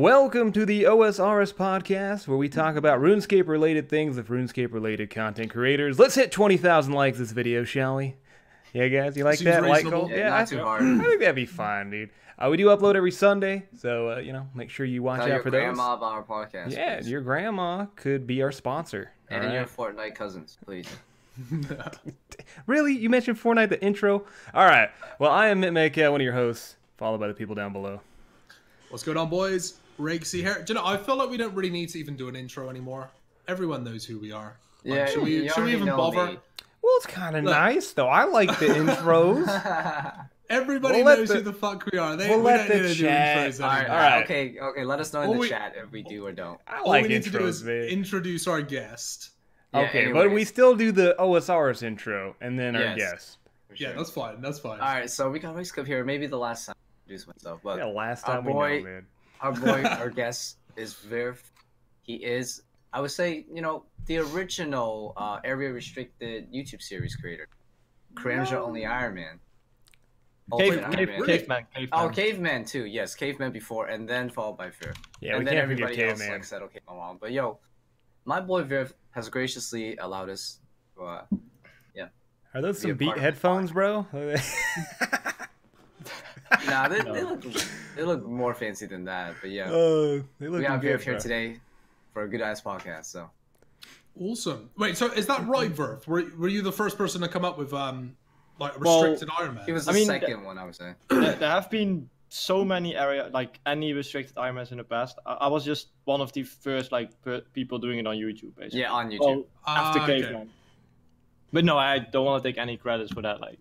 Welcome to the OSRS podcast, where we talk about RuneScape related things with RuneScape related content creators. Let's hit 20,000 likes this video, shall we? Yeah, guys, you like that? Like, goal? Yeah, not too hard. I think that'd be fine, dude. We do upload every Sunday, so you know, make sure you watch out for those. Tell your grandma about our podcast. Yeah, please. Your grandma could be our sponsor. And your Fortnite cousins, please. Really? You mentioned Fortnite the intro? All right. Well, I am Mintmadcow, one of your hosts, followed by the people down below. What's going on, boys? Raikesy here. Do you know, I feel like we don't really need to even do an intro anymore. Everyone knows who we are. Like, yeah, should we even bother? Me. Well, it's kind of nice, though. I like the intros. Everybody knows who the fuck we are. We'll let the chat. All right. Okay, let us know in the chat if we do or don't. I like all we need to do is introduce our guest. Yeah, okay, anyways. But we still do the OSR's intro and then our guest. Sure. Yeah, that's fine. That's fine. All right, so we got Ricecup here. Maybe the last time I introduce myself. But yeah, last time we know, man. Our boy, our guest is Verf. He is, I would say, you know, the original area restricted YouTube series creator. Crams are only Iron Man. Caveman. Oh, Caveman too. Yes, Caveman before, and then followed by Verf. Yeah, and we then can't everybody forget else, Caveman. Like Settled came along. But yo, my boy Verf has graciously allowed us. To, Are those some Beat headphones, bro? Nah, they look more fancy than that. But yeah, they look. We have Verf here today for a good ass podcast. So awesome. Wait, so is that right, Verf? Were you the first person to come up with like restricted Iron Man? He was the second one, I would say. There have been so many any restricted Iron Mans in the past. I was just one of the first people doing it on YouTube, basically. Yeah, on YouTube. After Caveman. Okay. But no, I don't want to take any credits for that. Like,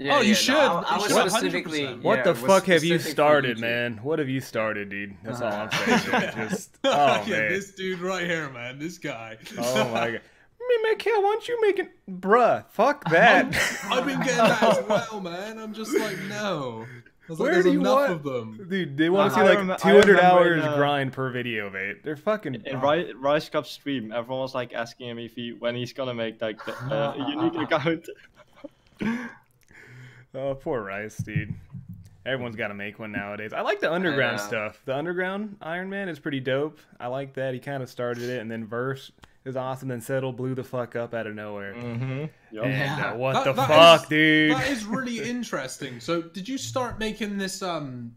yeah, oh, you should. No, I was specifically. What the fuck have you started, man? What have you started, dude? That's all I'm saying. Just, man. This dude right here, man. This guy. Oh my god. Mintmadcow, why don't you make it? Bruh, fuck that. I've been getting that as well, man. I'm just like, no. Where do you want of them? Dude, they want to see like 200 hours grind per video, mate. They're fucking. In Ricecup's stream, everyone was like asking him when he's gonna make like the unique account. Oh, poor Rice, dude. Everyone's got to make one nowadays. I like the underground stuff. The underground Iron Man is pretty dope. I like that. He kind of started it, and then Verse is awesome, and Settle blew the fuck up out of nowhere. Mm-hmm. Yep. And what the fuck, dude? That is really interesting. So did you start making this,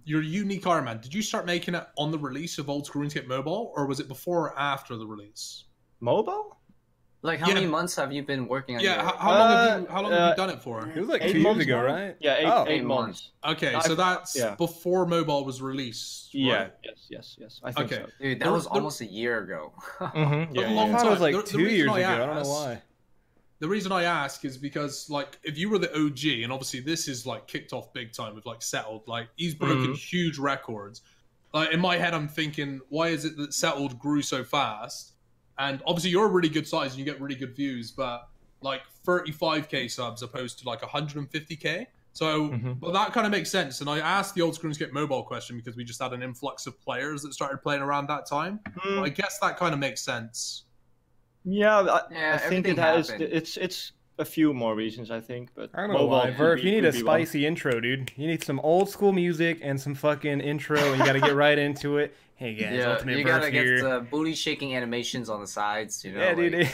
your unique Iron Man, did you start making it on the release of Oldschool runescape Mobile, or was it before or after the release? Mobile? Like, how many months have you been working on it? Yeah, how long have you done it for? It was like 2 years ago, right? Yeah, eight months. Okay, so that's before Mobile was released, right? Yeah, yes. I think so. Dude, that was almost a year ago. Mm-hmm. Yeah, I thought it was like 2 years ago. I don't know why. The reason I ask is because, like, if you were the OG, and obviously this is, like, kicked off big time with, like, Settled. Like, he's broken huge records. Like, in my head, I'm thinking, why is it that Settled grew so fast? And obviously, you're a really good size and you get really good views, but like 35K subs opposed to like 150K. So but that kind of makes sense. And I asked the Oldschool runescape Mobile question because we just had an influx of players that started playing around that time. But I guess that kind of makes sense. Yeah, I think it has. It's a few more reasons, I think. But I don't know why. Verf, you need a spicy intro, dude. You need some old school music and some fucking intro, and you got to get right into it. Hey guys, you gotta get the booty shaking animations on the sides, you know. Yeah, dude,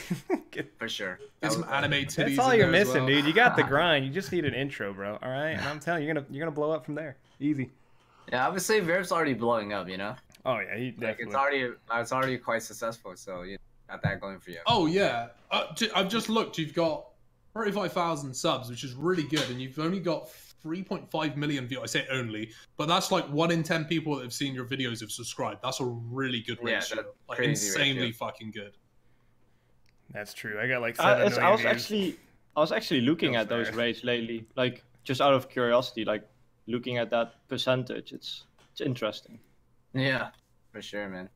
for sure. Get some anime titties. That's all you're missing, dude. You got the grind. You just need an intro, bro. All right, and I'm telling you, you're gonna blow up from there, easy. Yeah, I would say Verf's already blowing up, you know. Oh yeah, he definitely. Like, it's already quite successful, so you got that going for you. Oh yeah, I've just looked. You've got 35,000 subs, which is really good, and you've only got 3.5 million views. I say only, but that's like 1 in 10 people that have seen your videos have subscribed. That's a really good ratio. Like, insanely fucking good. That's true. I got like 7 million I was actually looking at those rates lately, like just out of curiosity, like looking at that percentage. It's interesting. Yeah, for sure, man.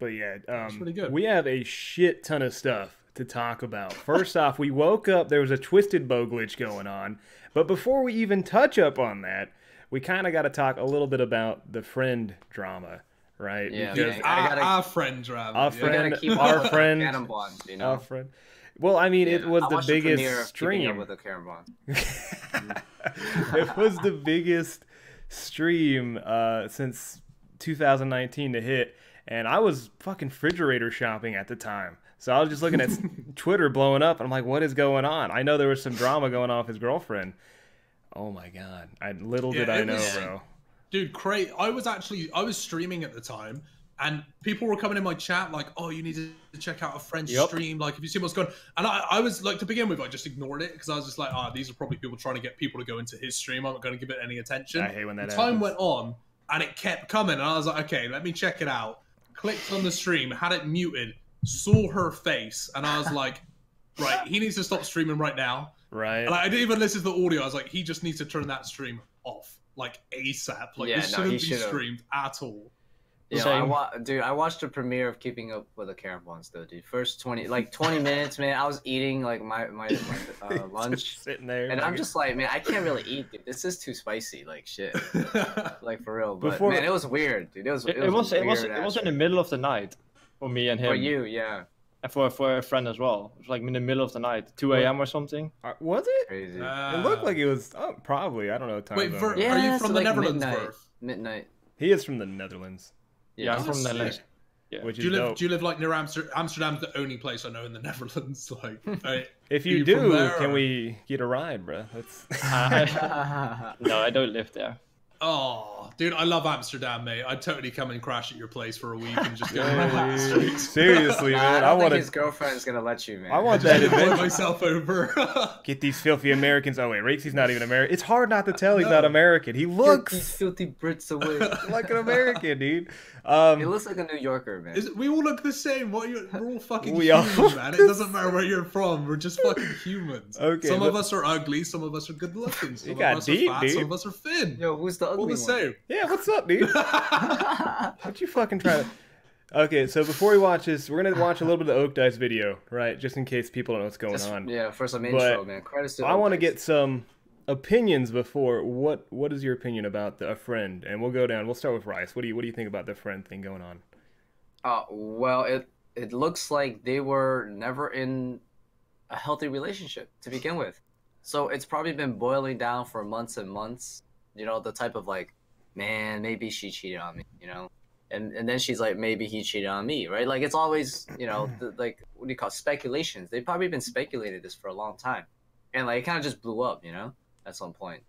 But yeah, really good. We have a shit ton of stuff to talk about. First off, we woke up, there was a Twisted Bow glitch going on. But before we even touch up on that, we kind of got to talk a little bit about the friend drama, right? Yeah, because our friend drama. Our friend, keep our friend, cannon bond, you know? Our friend. Well, I mean, it was the biggest stream. With a cannon bond. It was the biggest stream since 2019 to hit, and I was fucking refrigerator shopping at the time. So I was just looking at Twitter blowing up, and I'm like, what is going on? I know there was some drama going on with his girlfriend. Oh my God. Little did I know, bro. Dude, great. I was streaming at the time, and people were coming in my chat like, oh, you need to check out a French stream. Like, have you seen what's going on? And I was like, to begin with, I just ignored it because I was just like, oh, these are probably people trying to get people to go into his stream. I'm not going to give it any attention. I hate when that happens. Time went on, and it kept coming. And I was like, okay, let me check it out. Clicked on the stream, had it muted, saw her face. And I was like, right, he needs to stop streaming right now. Right. And I didn't even listen to the audio. I was like, he just needs to turn that stream off, like ASAP. Like, yeah, this shouldn't be streamed at all. Yeah, I watched the premiere of Keeping Up with the Carambons, though, dude. First 20 minutes, man. I was eating like my lunch, sitting there, and I'm just like, man, I can't really eat, dude. This is too spicy, like shit, like for real. But man, it was weird, dude. It was in the middle of the night for me and him. For you, yeah. And for a friend as well. It was like in the middle of the night, 2 a.m. or something. Was it? Crazy. It looked like it was probably. I don't know. Wait, are you from the Netherlands? Midnight. He is from the Netherlands. Yeah, I'm from the Netherlands. Yeah. Do you live like near Amsterdam? Amsterdam's the only place I know in the Netherlands. Like, if you do, can we get a ride, bro? No, I don't live there. Oh, dude, I love Amsterdam, mate. I'd totally come and crash at your place for a week and just go around the streets. Seriously, man. I want his girlfriend's gonna let you, man. I want that adventure. Myself over. Get these filthy Americans. Oh wait, Rakesy's not even American. It's hard not to tell he's not American. He looks filthy Brits away like an American, dude. He looks like a New Yorker, man. We all look the same. We're all fucking humans, man. It doesn't matter where you're from. We're just fucking humans. Okay. Some of us are ugly. Some of us are good looking. Some of us are fat. Dude. Some of us are thin. Yo, who's the all the same. Yeah, what's up, dude? Don't you fucking try to... Okay, so before we watch this, we're going to watch a little bit of the Oakdice video, right? Just in case people don't know what's going on. Yeah, for some intro, man. Credits to Oakdice. I want to get some opinions before. What is your opinion about a friend? And we'll go down. We'll start with Rice. What do you think about the friend thing going on? Well, it looks like they were never in a healthy relationship to begin with. So it's probably been boiling down for months and months. You know, the type of like, man, maybe she cheated on me, you know? And then she's like, maybe he cheated on me, right? Like, it's always, you know, like, what do you call it? Speculations. They've probably been speculating this for a long time. And like, it kind of just blew up, you know, at some point.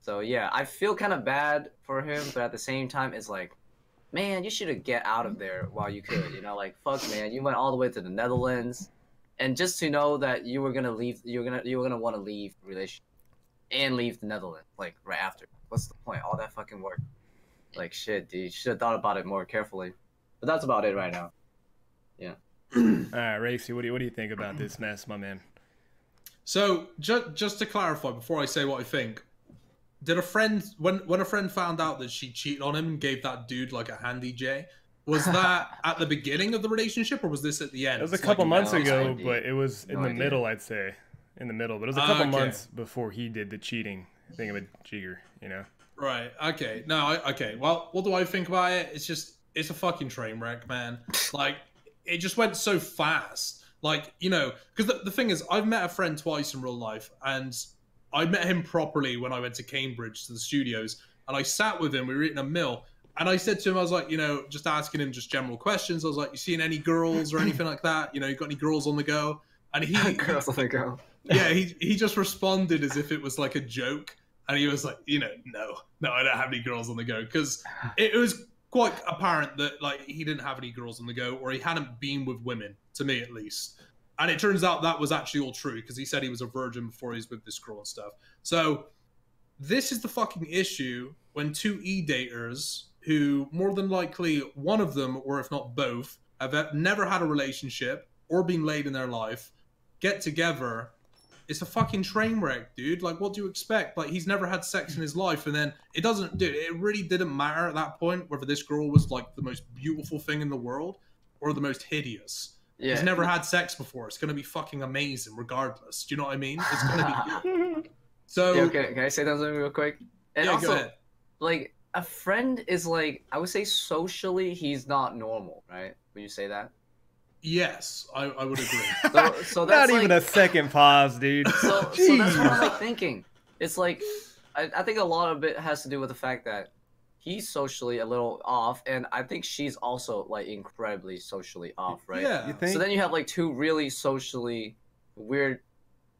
So yeah, I feel kind of bad for him, but at the same time, it's like, man, you should have get out of there while you could, you know? Like, fuck, man, you went all the way to the Netherlands. And just to know that you were going to leave, you were going to want to leave the relationship and leave the Netherlands, like, right after. What's the point? All that fucking work. Like, shit, dude. You should have thought about it more carefully. But that's about it right now. Yeah. All right, Raikesy, what do you think about this mess, my man? So, just to clarify, before I say what I think, did a friend... When a friend found out that she cheated on him and gave that dude, like, a handy J, was that at the beginning of the relationship, or was this at the end? It was a couple months ago, but it was in the middle, I'd say. In the middle. But it was a couple months before he did the cheating. Think of a jigger, you know? Right. Okay. No. Okay. Well, what do I think about it? It's just, it's a fucking train wreck, man. Like, it just went so fast. Like, you know, because the thing is, I've met a friend twice in real life, and I met him properly when I went to Cambridge to the studios, and I sat with him. We were eating a meal, and I said to him, I was like, you know, just asking him just general questions. I was like, you seen any girls or anything like that? You know, you got any girls on the go? And he girls on the go. Yeah. He just responded as if it was like a joke. And he was like, you know, no, I don't have any girls on the go. Because it was quite apparent that, like, he didn't have any girls on the go, or he hadn't been with women, to me at least. And it turns out that was actually all true, because he said he was a virgin before he was with this girl and stuff. So this is the fucking issue when two e-daters, who more than likely one of them, or if not both, have never had a relationship or been laid in their life, get together. It's a fucking train wreck, dude. Like, what do you expect? Like, he's never had sex in his life, and then it doesn't, dude, it really didn't matter at that point whether this girl was, like, the most beautiful thing in the world or the most hideous. Yeah. He's never had sex before. It's going to be fucking amazing regardless. Do you know what I mean? It's going to be good. So... Yeah, okay. Can I say something real quick? And yeah, also, go ahead. Like, a friend is, like, I would say socially he's not normal, right? Would you say that? Yes, I would agree. So that's not like, even a second pause, dude. So that's what I'm like thinking. It's like, I think a lot of it has to do with the fact that he's socially a little off, and I think she's also like incredibly socially off, right? Yeah. You think? So then you have like two really socially weird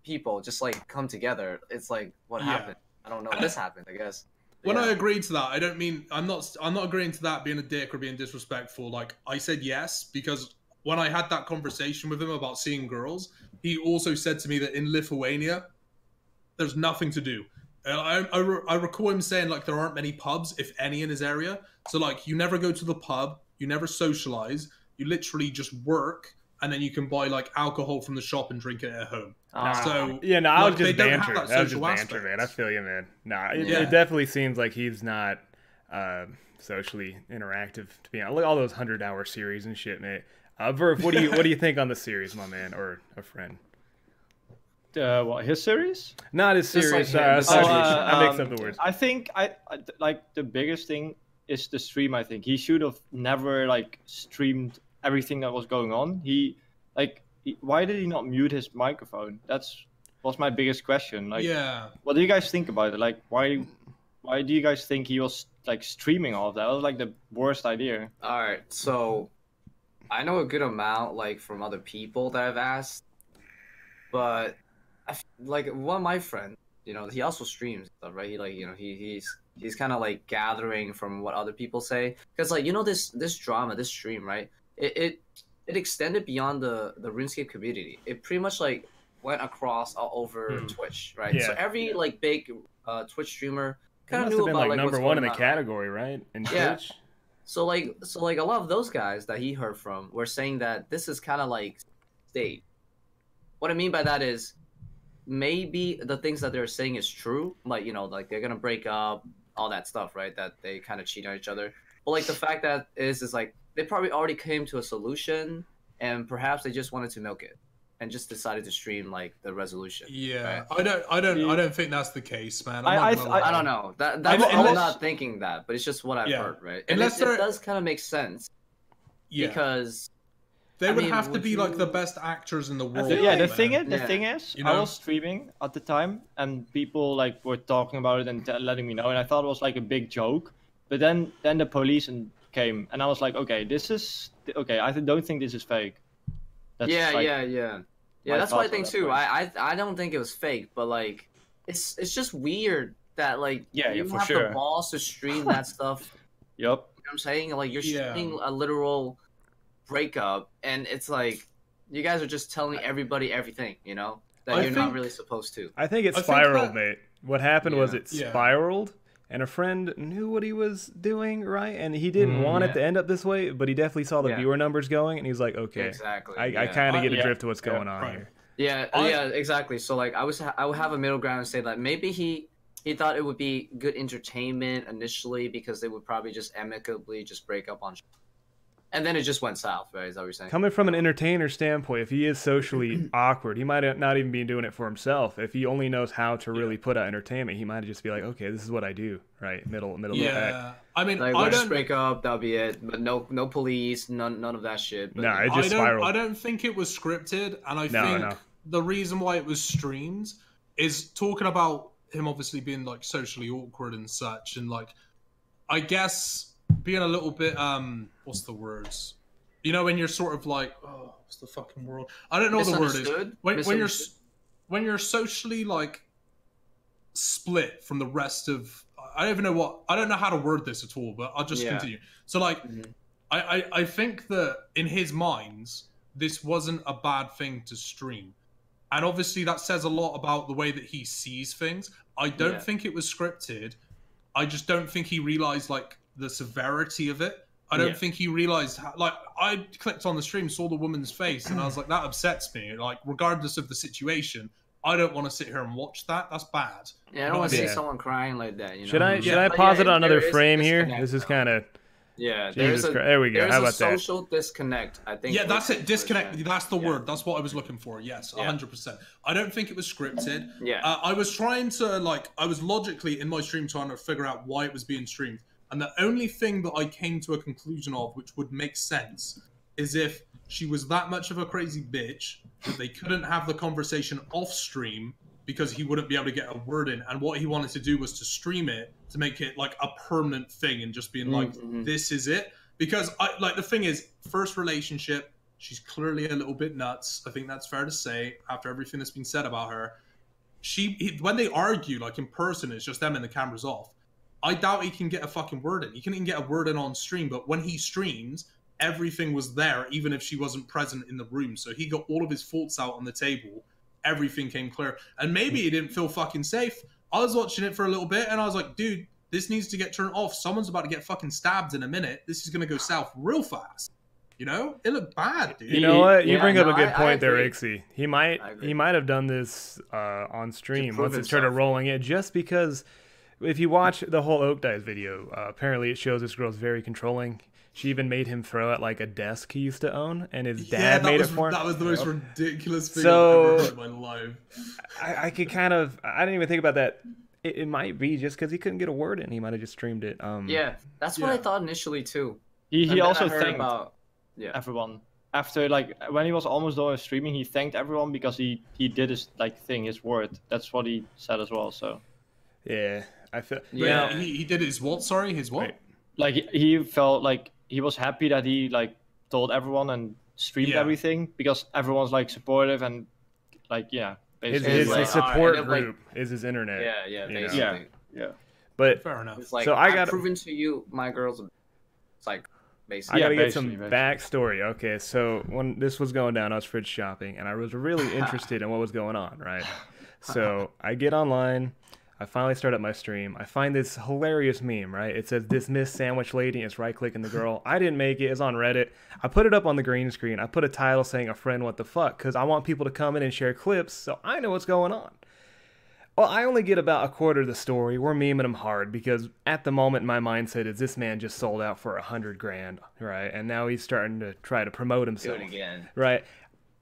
people just like come together. It's like, what happened? I don't know. This happened, I guess. When I agreed to that, I don't mean I'm not agreeing to that being a dick or being disrespectful. Like I said yes because when I had that conversation with him about seeing girls, he also said to me that in Lithuania, there's nothing to do. I recall him saying like there aren't many pubs, if any, in his area. So like you never go to the pub, you never socialize, you literally just work, and then you can buy like alcohol from the shop and drink it at home. So yeah, no, I was just banter. That was just banter, man. I feel you, man. Nah, it definitely seems like he's not socially interactive. To be honest, look at all those 100-hour series and shit, mate. Verf, what do you think on the series, my man, or a friend? What, his series? Not his series. Like I mixed up the words. I think I like the biggest thing is the stream. I think he should have never like streamed everything that was going on. Why did he not mute his microphone? That was my biggest question. Like, yeah. What do you guys think about it? Like, why do you guys think he was like streaming all of that? That was like the worst idea. All right, so I know a good amount like from other people that I've asked, but like one of my friends, you know, he also streams stuff, right? He like, you know, he's kind of like gathering from what other people say, because like, you know, this drama, this stream, right? It extended beyond the RuneScape community. It pretty much like went across all over Twitch, right? Yeah. So every like big Twitch streamer kind of knew about like number one in the category, right? In Twitch. So like a lot of those guys that he heard from were saying that this is kind of like staged. What I mean by that is, maybe the things that they're saying is true, like, you know, like they're gonna break up, all that stuff, right? That they kind of cheat on each other. But like the fact that is like they probably already came to a solution, and perhaps they just wanted to milk it, and just decided to stream like the resolution. Yeah, right? I don't think that's the case, man. I don't know. I'm not thinking that, but it's just what I've heard, right? And it does kind of make sense, because. I mean, they would have to be like the best actors in the world. The thing is, you know? I was streaming at the time, and people like were talking about it and letting me know, and I thought it was like a big joke. But then the police came, and I was like, okay, this is okay. I don't think this is fake. That's what I think too. I don't think it was fake, but like, it's just weird that like you have the balls to stream that stuff. Yep. You know what I'm saying? Like you're streaming a literal breakup, and it's like you guys are just telling everybody everything, you know, that you're not really supposed to. I think it spiraled, mate. What happened was it spiraled, and a friend knew what he was doing, right? And he didn't want it to end up this way, but he definitely saw the viewer numbers going, and he's like, okay, exactly. I kind of get a drift to what's going on here. Yeah, exactly. So like I would have a middle ground and say that maybe he thought it would be good entertainment initially because they would probably just amicably just break up on. And then it just went south, right? Is that what you're saying? Coming from an entertainer standpoint, if he is socially awkward, he might not even be doing it for himself. If he only knows how to really put out entertainment, he might just be like, okay, this is what I do, right? Middle of the pack. I mean, like, we'll just break up, that'll be it. But no police, none of that shit. But, it just spiraled. I don't think it was scripted, and I think the reason why it was streamed is talking about him obviously being like socially awkward and such, and like, I guess being a little bit what's the words, you know, when you're sort of like, oh, what's the fucking word? I don't know what the word is when you're socially like split from the rest of, I don't know how to word this at all, but I'll just continue. So like I think that in his mind this wasn't a bad thing to stream, and obviously that says a lot about the way that he sees things. I don't think it was scripted. I just don't think he realized like the severity of it. I don't think he realized how, like, I clicked on the stream, saw the woman's face, and I was like, that upsets me. Like, regardless of the situation, I don't want to sit here and watch that. That's bad. Yeah, I don't want to see someone crying like that, you know? Should I pause it on another frame here? This is kind of... Yeah, there we go. How about that? There's a social disconnect, I think. Yeah, that's it. Disconnect. That's the word. That's what I was looking for. Yes, 100%. I don't think it was scripted. Yeah. I was trying to, like... I was logically, in my stream, trying to figure out why it was being streamed. And the only thing that I came to a conclusion of, which would make sense, is if she was that much of a crazy bitch that they couldn't have the conversation off stream because he wouldn't be able to get a word in. And what he wanted to do was to stream it, to make it like a permanent thing and just being like, this is it. Because like the thing is, first relationship, she's clearly a little bit nuts. I think that's fair to say after everything that's been said about her. When they argue, like in person, it's just them and the camera's off. I doubt he can get a fucking word in. He can't even get a word in on stream, but when he streams, everything was there, even if she wasn't present in the room. So he got all of his faults out on the table. Everything came clear. And maybe he didn't feel fucking safe. I was watching it for a little bit, and I was like, dude, this needs to get turned off. Someone's about to get fucking stabbed in a minute. This is going to go south real fast. You know? It looked bad, dude. You know what? You bring up a good point there, Raikesy. He might have done this on stream once it started rolling in, just because... If you watch the whole Oakdice video, apparently it shows this girl's very controlling. She even made him throw at like a desk he used to own, and his dad made it for him. That was the most ridiculous thing I've ever heard in my life. I could kind of, I didn't even think about that. It might be just because he couldn't get a word in, he might have just streamed it. Yeah, that's what I thought initially too. He also thanked everyone. After, like, when he was almost done streaming, he thanked everyone because he did his like thing, his word. That's what he said as well. So yeah. I feel he did his what? Sorry, his what? Like he felt like he was happy that he like told everyone and streamed everything because everyone's like supportive and like basically his support group is his internet. Yeah, basically. Yeah. But fair enough. It's like, so I've proven to you my girls. It's like basically. I gotta get some backstory. Okay, so when this was going down, I was fridge shopping and I was really interested in what was going on. Right, so I get online. I finally start up my stream. I find this hilarious meme, right? It says, dismiss sandwich lady. It's right-clicking the girl. I didn't make it. It's on Reddit. I put it up on the green screen. I put a title saying, a friend, what the fuck? Because I want people to come in and share clips so I know what's going on. Well, I only get about a quarter of the story. We're memeing him hard because at the moment, my mindset is this man just sold out for 100 grand, right? And now he's starting to try to promote himself. Do it again. Right?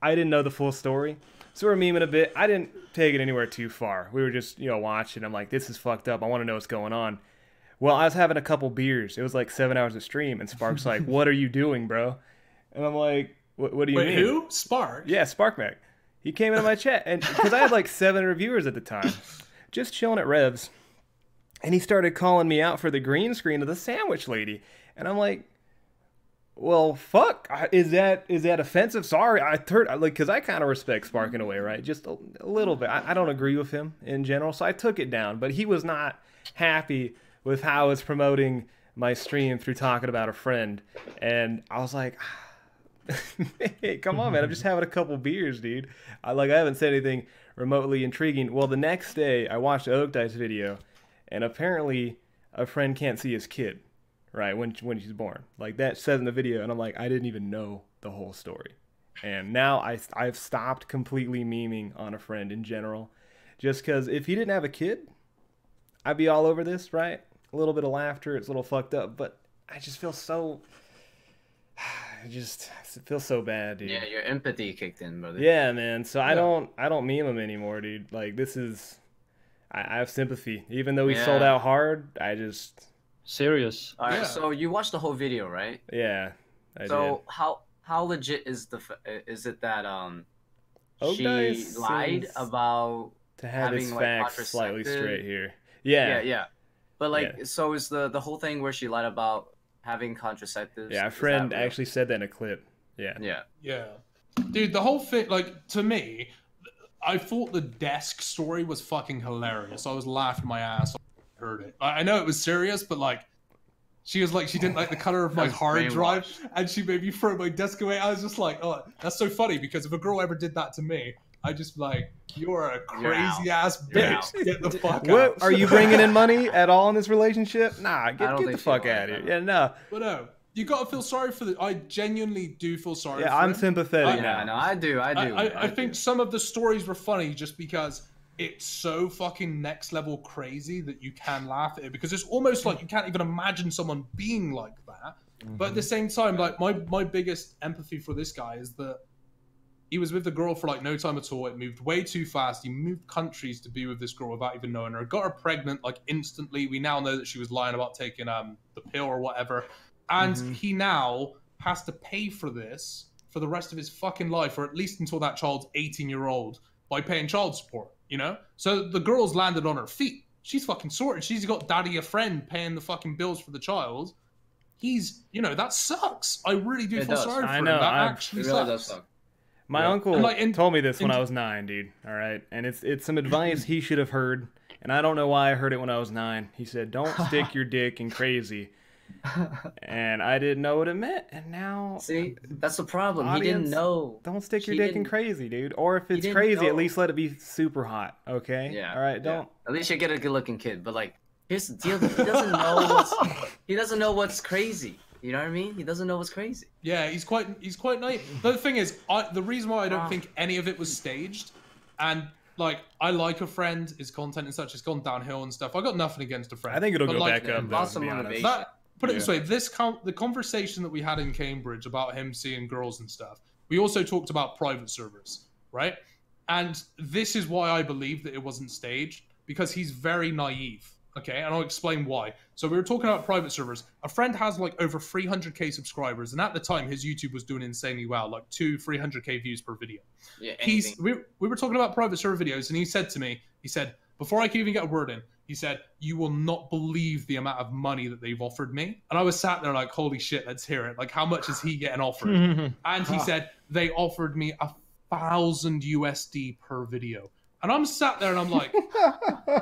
I didn't know the full story. So we're memeing a bit. I didn't take it anywhere too far. We were just, watching. I'm like, this is fucked up. I want to know what's going on. Well, I was having a couple beers. It was like 7 hours of stream. And Spark's like, what are you doing, bro? And I'm like, what do you mean? Wait, who? Spark? Yeah, Spark Mac. He came into my chat. And because I had like 7 reviewers at the time. Just chilling at Revs. And he started calling me out for the green screen of the sandwich lady. And I'm like... Well, fuck. Is that offensive? Sorry, I heard like because I kind of respect Spark in a way, right? Just a little bit. I don't agree with him in general, so I took it down. But he was not happy with how I was promoting my stream through talking about a friend, and I was like, hey, come on, man. I'm just having a couple beers, dude. I haven't said anything remotely intriguing. Well, the next day I watched the Oakdice video, and apparently a friend can't see his kid. Right, when she's born. Like, that says in the video, and I'm like, I didn't even know the whole story. And now I've stopped completely memeing on a friend in general. Just because if he didn't have a kid, I'd be all over this, right? A little bit of laughter, it's a little fucked up, but I just feel so... I feel so bad, dude. Yeah, your empathy kicked in, brother. Yeah, man, so yeah. I don't meme him anymore, dude. Like, this is... I have sympathy. Even though he sold out hard, I just... Serious. All right. Yeah. So you watched the whole video, right? Yeah. So how legit is it that Oakdice she lied about having his facts slightly straight here? Yeah. Yeah. But like, so is the whole thing where she lied about having contraceptives? Yeah, a friend actually said that in a clip. Yeah. Yeah. Yeah. Dude, the whole thing, like, to me, I thought the desk story was fucking hilarious. I was laughing my ass off. Heard it. I know it was serious, but like, she was like, she didn't like the color of my hard drive, and she made me throw my desk away. I was just like, oh, that's so funny because if a girl ever did that to me, I just like, you're a crazy ass bitch. Get the fuck out. Are you bringing in money at all in this relationship? Nah, get the fuck out of here. Yeah, no. But no, you gotta feel sorry for the. I genuinely do feel sorry. Yeah, I'm sympathetic. Yeah, no, I do. I think some of the stories were funny just because. It's so fucking next level crazy that you can laugh at it because it's almost like you can't even imagine someone being like that. But at the same time, like my biggest empathy for this guy is that he was with the girl for like no time at all. It moved way too fast. He moved countries to be with this girl without even knowing her. Got her pregnant like instantly. We now know that she was lying about taking the pill or whatever. And he now has to pay for this for the rest of his fucking life, or at least until that child's 18-year-old, by paying child support. you know? So the girl's landed on her feet. She's fucking sorted. She's got daddy a friend paying the fucking bills for the child. He's, you know, that sucks. I really do feel sorry for him. That actually sucks. My uncle told me this when I was 9, dude. All right, and it's some advice he should have heard, and I don't know why I heard it when I was 9. He said, "Don't stick your dick in crazy," and I didn't know what it meant. And now, see, that's the problem. Audience, he didn't know. Don't stick your dick in crazy, dude. Or if it's crazy, at least let it be super hot. Okay. Yeah. All right. Don't. At least you get a good-looking kid, but like, here's the deal. He doesn't know what's. He doesn't know what's crazy. You know what I mean? He doesn't know what's crazy. Yeah, he's quite naive. The thing is, the reason why I don't think any of it was staged, and like I like a friend, his content and such has gone downhill and stuff. I got nothing against a friend. I think it'll go back up. Lots of motivation. Put it this way: the conversation that we had in Cambridge about him seeing girls and stuff. We also talked about private servers, right? And this is why I believe that it wasn't staged, because he's very naive. Okay, and I'll explain why. So we were talking about private servers. A friend has like over 300K subscribers, and at the time his YouTube was doing insanely well, like 200-300K views per video. Yeah, we were talking about private server videos, and he said to me, he said, before I could even get a word in, he said, "You will not believe the amount of money that they've offered me." And I was sat there like, holy shit, let's hear it. Like, how much is he getting offered? And he said, they offered me $1,000 USD per video. And I'm sat there and I'm like,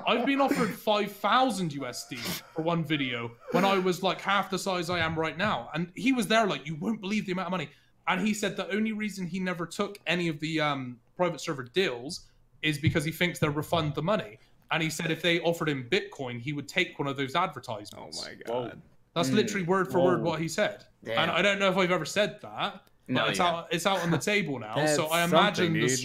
I've been offered 5,000 USD for one video when I was like half the size I am right now. And he was there like, you won't believe the amount of money. And he said the only reason he never took any of the private server deals is because he thinks they'll refund the money. And he said if they offered him Bitcoin, he would take one of those advertisements. Oh my God. Whoa. That's literally word for word what he said. Damn. And I don't know if I've ever said that, but no, it's out on the table now. So I imagine the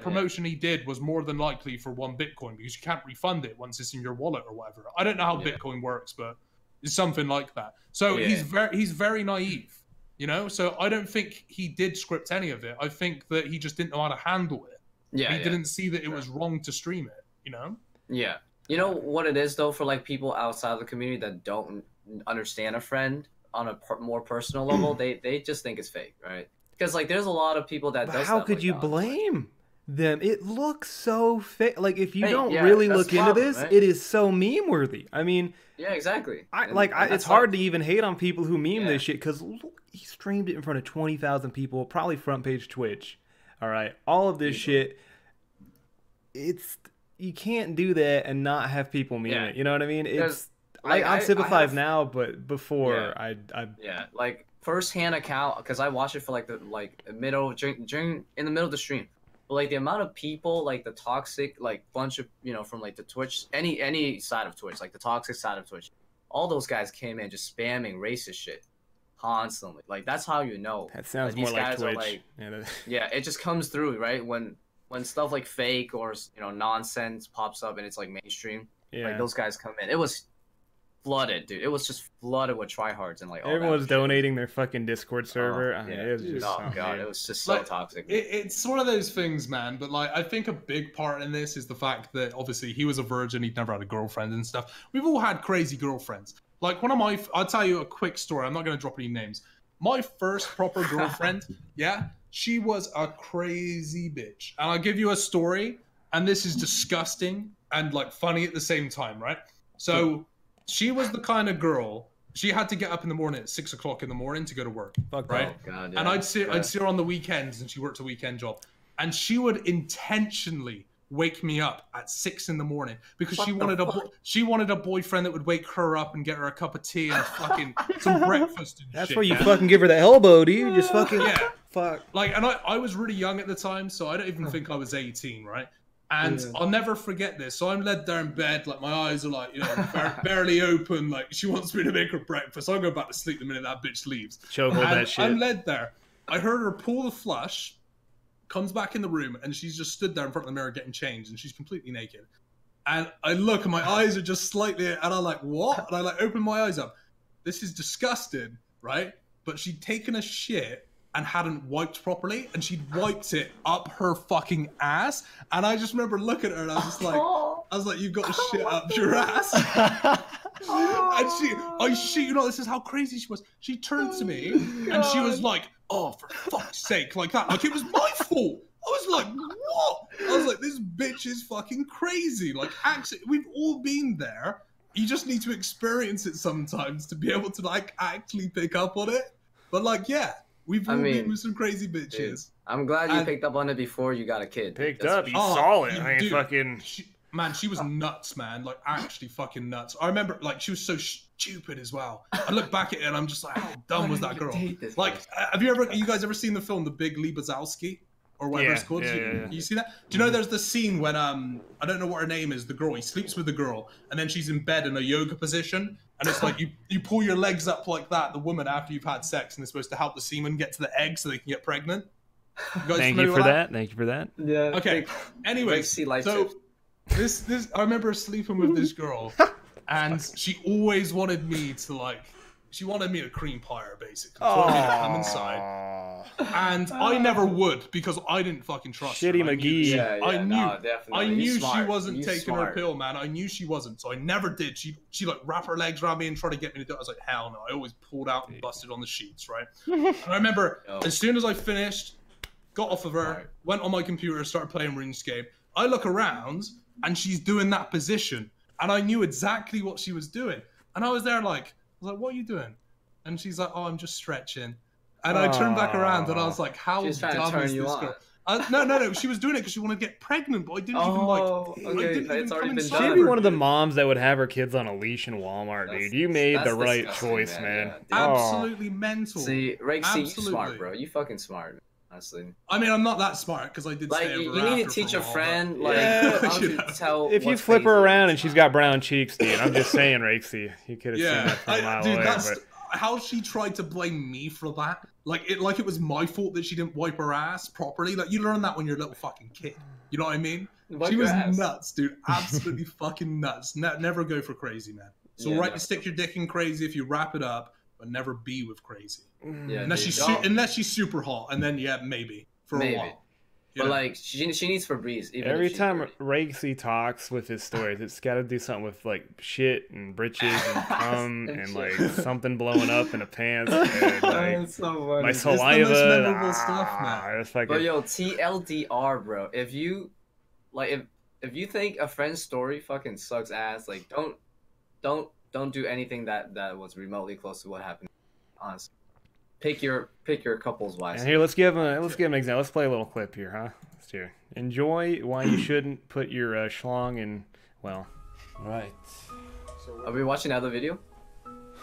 promotion he did was more than likely for one Bitcoin, because you can't refund it once it's in your wallet or whatever. I don't know how Bitcoin works, but it's something like that. So he's very naive, you know? So I don't think he did script any of it. I think that he just didn't know how to handle it. Yeah, he didn't see that it was wrong to stream it, you know? Yeah. You know what it is, though, for like people outside of the community that don't understand a friend on a more personal level, they just think it's fake, right? Because like there's a lot of people that. But how could you blame them? It looks so fake. Like if you don't really look into this, it is so meme worthy. I mean, yeah, exactly. It's hard to even hate on people who meme this shit, because he streamed it in front of 20,000 people, probably front page Twitch. All right, all of this shit. It's, you can't do that and not have people meme it. You know what I mean? It's like, I sympathize now, but before like. First-hand account, because I watched it for like the in the middle of the stream. But like the amount of people, like the toxic, like bunch of, you know, from like the Twitch, any side of Twitch, like the toxic side of Twitch, all those guys came in just spamming racist shit constantly. Like that's how you know. That sounds like more like Twitch. Like, it just comes through, right? When stuff like fake or, you know, nonsense pops up and it's like mainstream, like those guys come in. It was flooded, dude. It was just flooded with tryhards and like all everyone was donating their fucking Discord server. It was just it was just so like, toxic. It's one of those things, man. But like, I think a big part in this is the fact that obviously he was a virgin. He'd never had a girlfriend and stuff. We've all had crazy girlfriends. Like one of my, I'll tell you a quick story. I'm not going to drop any names. My first proper girlfriend, she was a crazy bitch. And I'll give you a story. And this is disgusting and like funny at the same time, right? So. She was the kind of girl, she had to get up in the morning at 6 o'clock in the morning to go to work, right? Oh, God, and I'd see her on the weekends, and she worked a weekend job. And she would intentionally wake me up at 6 in the morning because she wanted a boyfriend that would wake her up and get her a cup of tea and fucking some breakfast and that's shit. That's where you fucking give her the elbow, dude. You just fucking Like, and I was really young at the time, so I don't even think I was 18, right? And I'll never forget this. So I'm led there in bed, like my eyes are like, you know, barely open. Like she wants me to make her breakfast. I'll go back to sleep the minute that bitch leaves. Choke hold that shit. I'm led there. I heard her pull the flush, comes back in the room, and she's just stood there in front of the mirror getting changed, and she's completely naked. And I look, and my eyes are just slightly, and I'm like, what? And I like open my eyes up. This is disgusting, right? But she'd taken a shit and hadn't wiped properly, and she'd wiped it up her fucking ass. And I just remember looking at her, and I was just like, you've got to shit up your ass. And I shit you not, this is how crazy she was. She turned to me, and she was like, oh, for fuck's sake, like that. Like, it was my fault. I was like, what? I was like, this bitch is fucking crazy. Like, actually, we've all been there. You just need to experience it sometimes to be able to, like, actually pick up on it. But, like, yeah, we've all been with some crazy bitches. Dude, I'm glad you picked up on it before you got a kid. You saw it. I ain't fucking... Man, she was nuts, man. Like, actually fucking nuts. I remember, like, she was so stupid as well. I look back at it and I'm just like, how dumb was that girl? Like, have you ever, you guys ever seen the film The Big Lebowski? Or whatever it's called? You see that? Do you know there's the scene when, I don't know what her name is, the girl, he sleeps with the girl, and then she's in bed in a yoga position, and it's like you pull your legs up like that, the woman, after you've had sex, and they're supposed to help the semen get to the egg so they can get pregnant. You Thank you for that. Yeah. Okay. Anyway, so... This I remember sleeping with this girl, and she always wanted me to she wanted me to cream pie her, basically. She wanted me to come inside, and I never would because I didn't fucking trust her. Shitty McGee. I knew she wasn't taking her pill, man. I knew she wasn't, so I never did. She like wrapped her legs around me and tried to get me to do it. I was like, hell no. I always pulled out and busted on the sheets, right? And I remember as soon as I finished, got off of her, went on my computer, started playing RuneScape. I look around. And she's doing that position. And I knew exactly what she was doing. And I was there I was like, what are you doing? And she's like, oh, I'm just stretching. And I turned back around and I was like, how dumb is this girl? No, she was doing it because she wanted to get pregnant, but I didn't even like... She'd be one of the moms that would have her kids on a leash in Walmart, dude. You made the right choice, man. Yeah, absolutely mental. See, Raikesy, you smart, bro. You fucking smart, man. Honestly. I mean, I'm not that smart because I did. Like, you need to teach a friend. Like, if you flip her around and she's got brown cheeks, dude. I'm just saying, Raikesy, you could have seen that from a mile away. That's how she tried to blame me for that. Like it was my fault that she didn't wipe her ass properly. Like, you learn that when you're a little fucking kid. You know what I mean? She was nuts, dude. Absolutely fucking nuts. Never go for crazy, man. So to stick your dick in crazy if you wrap it up. But never be with crazy. Yeah, unless she's super hot, and then maybe for a while. But she needs Febreze. Every time Raikesy talks with his stories, it's got to do something with like shit and britches and cum and like something blowing up in a pants. And, like, so my saliva. It's the most memorable stuff, man. It's like yo, TLDR, bro. If you if you think a friend's story fucking sucks ass, like don't do anything that was remotely close to what happened. Honestly, pick your couples wisely. And here, let's give an example. Let's play a little clip here, huh? Let's do it. Enjoy why you shouldn't put your schlong in. Well, right. Are we watching another video?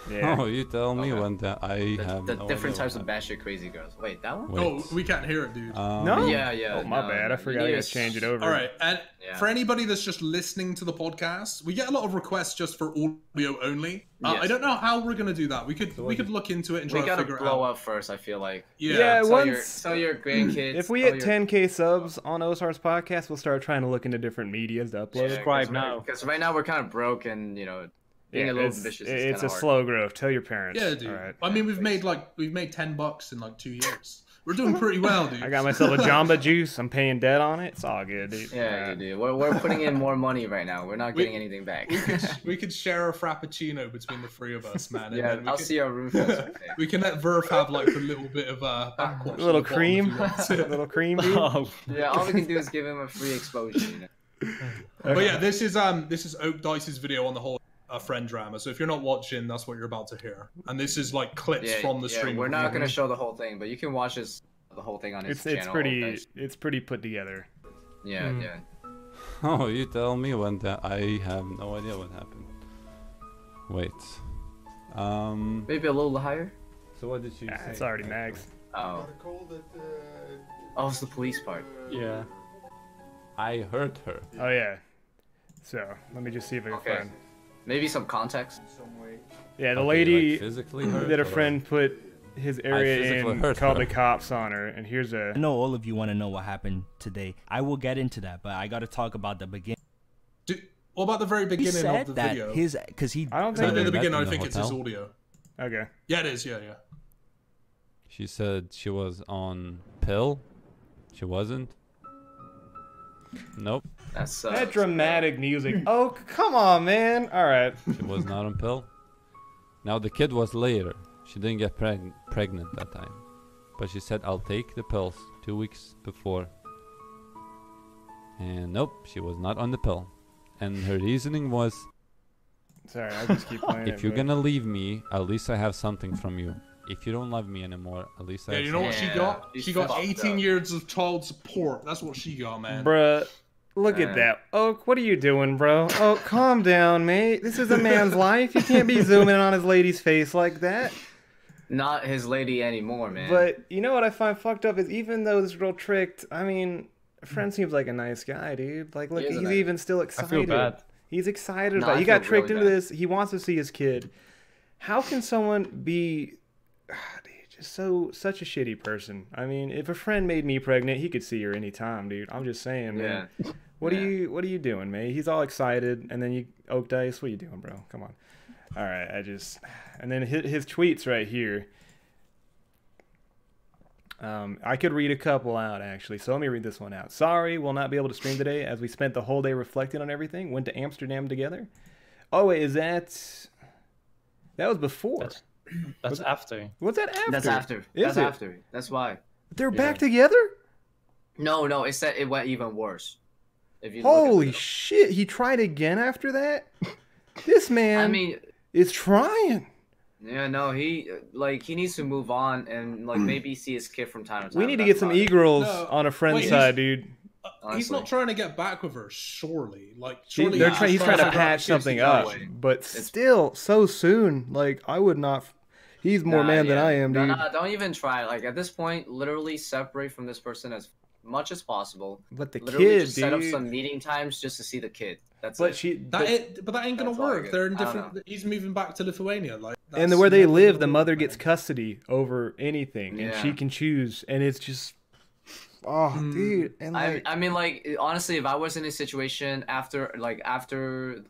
Yeah. Oh, you tell me when that the different types of bash your crazy girls. Wait, that one? Wait. Oh, we can't hear it, dude. No. Yeah. Oh, my bad. I forgot to change it over. All right. And for anybody that's just listening to the podcast, we get a lot of requests just for audio only. I don't know how we're gonna do that. We could look into it and try to figure it out. We gotta blow up first. I feel like. Yeah. Tell your grandkids. If we hit 10K subs on Ozar's podcast, we'll start trying to look into different media to upload. Subscribe now. Because right now we're kind of broke and being a little ambitious. It's a slow growth. Tell your parents. Yeah, dude. All right. I mean, we've made $10 in like 2 years. We're doing pretty well, dude. I got myself a Jamba Juice. I'm paying debt on it. It's all good, dude. Yeah, dude. We're putting in more money right now. We're not getting anything back. We could share a frappuccino between the three of us, man. Yeah, and I'll see our roof. We can let Verf have like a little bit of backwash. A little cream. Dude. Yeah, all we can do is give him a free exposure. But yeah, this is Oakdice's video on the whole. A friend drama. So if you're not watching, that's what you're about to hear. And this is like clips from the stream. We're not going to show the whole thing, but you can watch the whole thing on his channel. It's pretty put together. Yeah, yeah. Oh, you tell me when that. I have no idea what happened. Wait. Maybe a little higher. So what did you say? It's already maxed. Oh. Oh, it's the police part. Yeah. I hurt her. Oh yeah. So let me just see if I can find. Maybe some context. Yeah, the lady that a friend put his area in called the cops on her, and here's a... I know all of you want to know what happened today. I will get into that, but I got to talk about the beginning. What about the very beginning of the video? I don't think... In the beginning, I think it's his audio. Okay. Yeah, it is. Yeah. She said she was on pill. She wasn't. Nope. That dramatic music. Oh, come on, man. All right. She was not on pill. Now, the kid was later. She didn't get pregnant that time. But she said, I'll take the pills 2 weeks before And nope, she was not on the pill. And her reasoning was... Sorry, I'll just keep playing. If you're gonna leave me, at least I have something from you. If you don't love me anymore, at least I... Yeah, you know what she got? She got 18 years of child support. That's what she got, man. Bruh. Look at that. Oak, what are you doing, bro? Oak, calm down, mate. This is a man's life. You can't be zooming on his lady's face like that. Not his lady anymore, man. But you know what I find fucked up is even though this girl tricked, I mean, Friend seems like a nice guy, dude. Like, look, he's even still excited. I feel bad. He's excited about it. He got tricked into this. He wants to see his kid. How can someone be... such a shitty person. I mean, if a friend made me pregnant, he could see her anytime, dude. I'm just saying, man. Yeah. What are you doing, man? He's all excited, and then you Oakdice. What are you doing, bro? Come on. All right, and then his tweets right here. I could read a couple out actually, so let me read this one out. Sorry, we'll not be able to stream today as we spent the whole day reflecting on everything. Went to Amsterdam together. Oh wait, is that was before? That's after. What's that after? That's after. That's after. That's why. They're back together? No. It's that it went even worse. If you Holy shit. He tried again after that? This man is trying. Yeah, no. He needs to move on and maybe see his kid from time to time. We need to get some e-girls on a friend's side, dude. He's not trying to get back with her, surely. He's trying to patch something up, but it's still so soon. Like, I would not. He's more man than I am, dude. Nah, don't even try. Like, at this point, literally separate from this person as much as possible. But the kid, just set up some meeting times just to see the kid. That's it. But that ain't gonna work. They're in different. He's moving back to Lithuania, and where they live, the mother gets custody over anything, and she can choose, and it's just. Oh, dude. And honestly, if I was in a situation after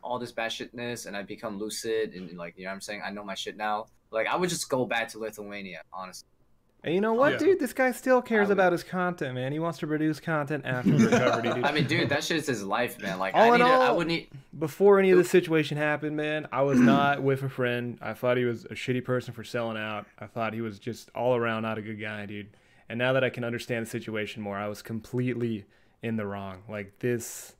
all this bad shitness and I become lucid and you know what I'm saying? I know my shit now. Like, I would just go back to Lithuania, honestly. And you know what, dude? This guy still cares about his content, man. He wants to produce content after recovery, dude. I mean, dude, that shit's his life, man. Like, before any of this situation happened, man, I was not with a friend. I thought he was a shitty person for selling out. I thought he was just all around not a good guy, dude. And now that I can understand the situation more, I was completely in the wrong. Like this,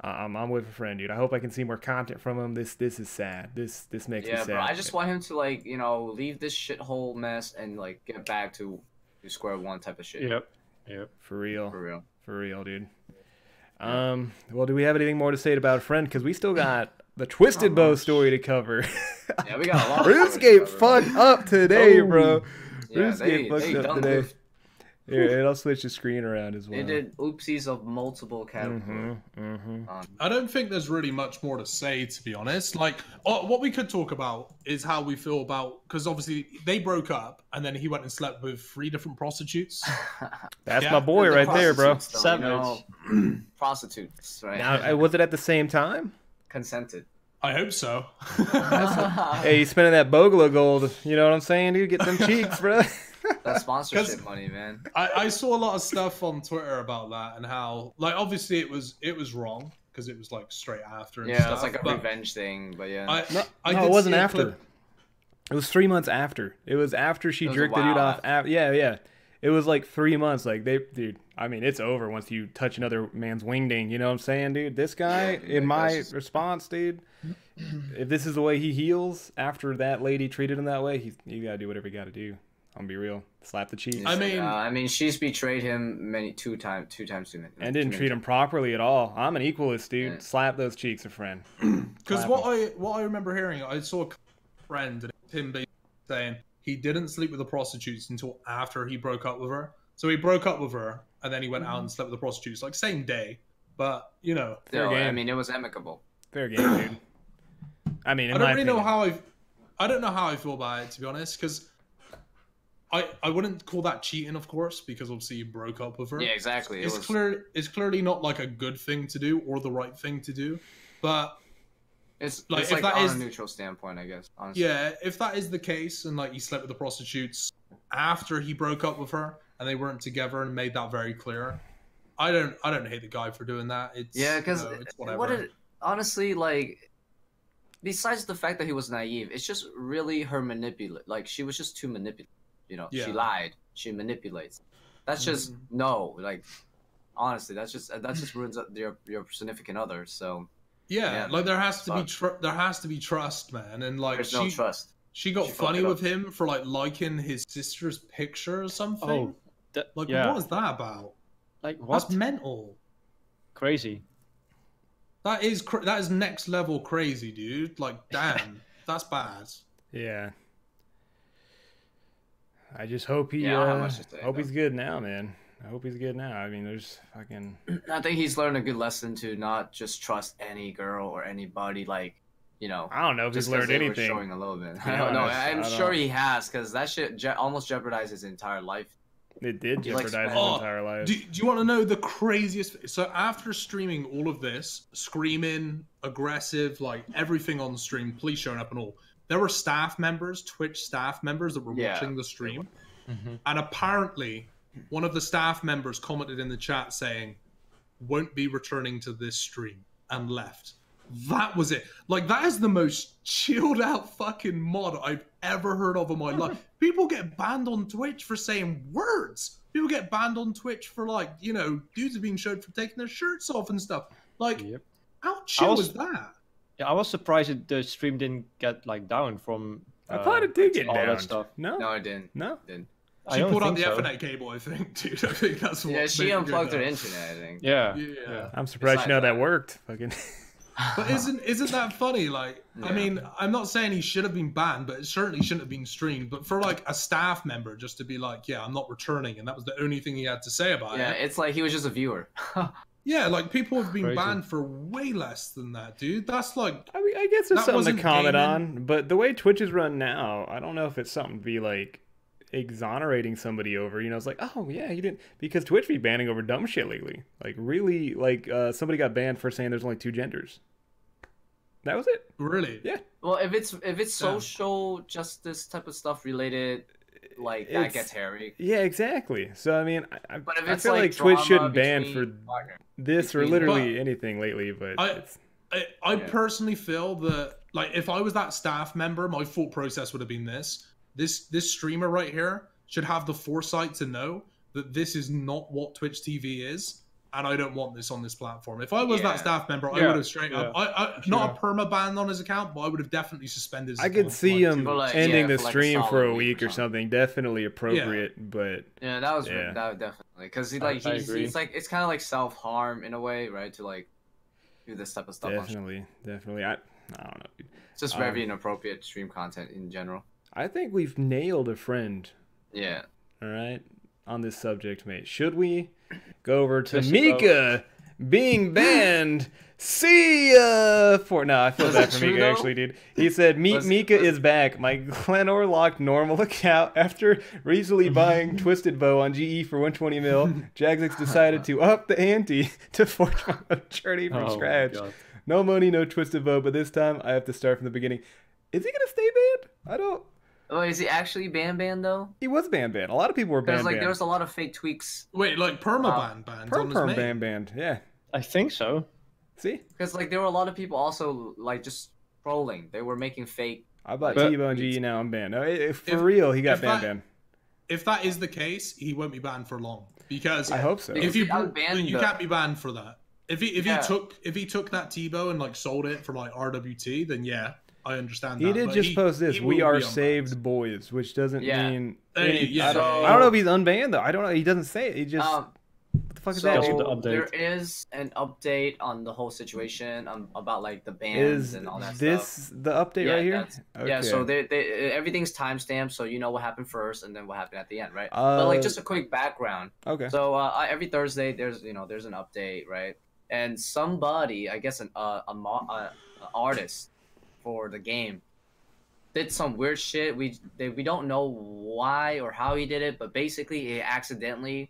I'm with a friend, dude. I hope I can see more content from him. This is sad. This makes me sad. Yeah, I just want him to leave this shithole mess and get back to square one type of shit. Yep. For real, dude. Well, do we have anything more to say about a friend? Because we still got the Twisted Bow story to cover. Yeah, we got a lot. RuneScape fucked up today, bro. RuneScape fucked up today. Yeah, it'll switch the screen around as well. They did oopsies of multiple categories. I don't think there's really much more to say, to be honest. Like, what we could talk about is how we feel about... Because obviously, they broke up, and then he went and slept with 3 different prostitutes. That's my boy right there, bro. Savage. You know, prostitutes, right? Now, was it at the same time? Consented. I hope so. Hey, you spending that Bogla gold. You know what I'm saying, dude? Get them cheeks, bro. That sponsorship money, man. I saw a lot of stuff on Twitter about that and how, obviously it was wrong because it was straight after. And stuff, it's a revenge thing, but yeah. No, it wasn't after. It was 3 months after. It was after she jerked the dude off. Yeah. It was 3 months. Dude. I mean, it's over once you touch another man's wingding. You know what I'm saying, dude? This guy, in my response, dude. If this is the way he heals after that lady treated him that way, you gotta do whatever you gotta do. I'm gonna be real. Slap the cheeks. I mean, she's betrayed him two times too many, and didn't treat him properly at all. I'm an equalist, dude. Yeah. Slap those cheeks, a friend. Because what I remember hearing, I saw a friend and him saying he didn't sleep with the prostitutes until after he broke up with her. So he broke up with her, and then he went out and slept with the prostitutes, same day. But you know, fair game. I mean, it was amicable. Fair game, dude. I mean, I don't know how I feel about it, to be honest, because. I wouldn't call that cheating, of course, because obviously you broke up with her. Yeah, exactly. It's clearly not a good thing to do or the right thing to do, but it's if that on a neutral standpoint, I guess. Honestly. Yeah, if that is the case, and he slept with the prostitutes after he broke up with her, and they weren't together, and made that very clear, I don't hate the guy for doing that. It's, yeah, because it's whatever. Honestly, besides the fact that he was naive, it's just really her manipulate. She was just too manipulative. You know, she lied. She manipulates. That's just no. honestly, that's just ruins your significant other. So yeah, like there has to be trust, man, and like there's no trust. She got funny with him for like liking his sister's picture or something. Oh, like yeah. What was that about? Like what? That's mental. Crazy. That is next level crazy, dude. Like damn, that's bad. Yeah. I just hope he he's good now, man. I hope he's good now. I mean, there's fucking... I think he's learned a good lesson to not just trust any girl or anybody, like, you know... I don't know if he's learned anything. Showing a little bit. I don't know. I'm sure he has, because that shit almost jeopardized his entire life. It did jeopardize his entire life. Do you want to know the craziest... So after streaming all of this, screaming, aggressive, like, everything on the stream, police showing up and all, there were staff members, Twitch staff members that were watching the stream, and apparently... One of the staff members commented in the chat saying, "Won't be returning to this stream," and left. That was it. Like, that is the most chilled out fucking mod I've ever heard of in my life. People get banned on Twitch for saying words. People get banned on Twitch for, like, you know, dudes are being showed for taking their shirts off and stuff. Like, how chill was that? Yeah, I was surprised that the stream didn't get, like, down from... I thought it did get down. Stuff. No? No, it didn't. No? It didn't. She pulled on the Ethernet cable, I think, dude. I think that's what. Yeah, she unplugged her internet, I think. Yeah. Yeah. I'm surprised that worked. Fucking. But isn't that funny? Like, I mean, I'm not saying he should have been banned, but it certainly shouldn't have been streamed. But for like a staff member just to be like, "Yeah, I'm not returning," and that was the only thing he had to say about it. Yeah, it's like he was just a viewer. Yeah, like people have been banned for way less than that, dude. That's like. I mean, I guess it's something to comment on, but the way Twitch is run now, I don't know if it's something to be like. Exonerating somebody over, you know, it's like, oh yeah, you didn't, because Twitch be banning over dumb shit lately, like really, like somebody got banned for saying there's only 2 genders. That was it, really. Yeah, well, if it's social justice type of stuff related, like that gets hairy. Yeah, exactly. So I mean, but if I feel like Twitch shouldn't ban for this or literally anything lately, but I personally feel that, like, if I was that staff member, my thought process would have been this. This streamer right here should have the foresight to know that this is not what Twitch TV is, and I don't want this on this platform. If I was that staff member, I would have straight up, not a perma ban on his account, but I would have definitely suspended his account. I could see him ending the stream for a week or something. Definitely appropriate, but... Yeah, that was definitely... Because he's like, it's kind of like self-harm in a way, right? To like do this type of stuff. Definitely. I don't know. It's just very inappropriate stream content in general. I think we've nailed a friend. Yeah. All right. On this subject, mate. Should we go over to Mika being banned? See ya for... No, I feel bad for Mika, actually, dude. He said, Mika is back. My Glenor locked normal account after recently buying Twisted Bow on GE for 120 mil. Jagsix decided to up the ante to forge a journey from scratch. No money, no Twisted Bow, but this time I have to start from the beginning. Is he going to stay banned? I don't... Oh, is he actually ban though? He was ban. A lot of people were ban. Like there was a lot of fake tweaks. Wait, like perma ban. Perm ban. Yeah, I think so. See, because like there were a lot of people also like just trolling. They were making fake. I bought T Bow and GE now. I'm banned. No, for real, he got banned. If that is the case, he won't be banned for long. Because I hope so. If you you can't be banned for that. If he took that T Bow and like sold it for like RWT, then yeah. I understand that. He did just post this, "We are saved, boys," which doesn't mean anything. I don't know if he's unbanned, though. I don't know. He doesn't say it. He just... what the fuck is that? So there is an update on the whole situation about, like, the bans and all that stuff. Is this the update right here? Okay. Yeah, so everything's timestamped, so you know what happened first and then what happened at the end, right? But, like, just a quick background. Okay. So every Thursday, there's, you know, there's an update, right? And somebody, I guess an artist... for the game did some weird shit. We don't know why or how he did it, but basically he accidentally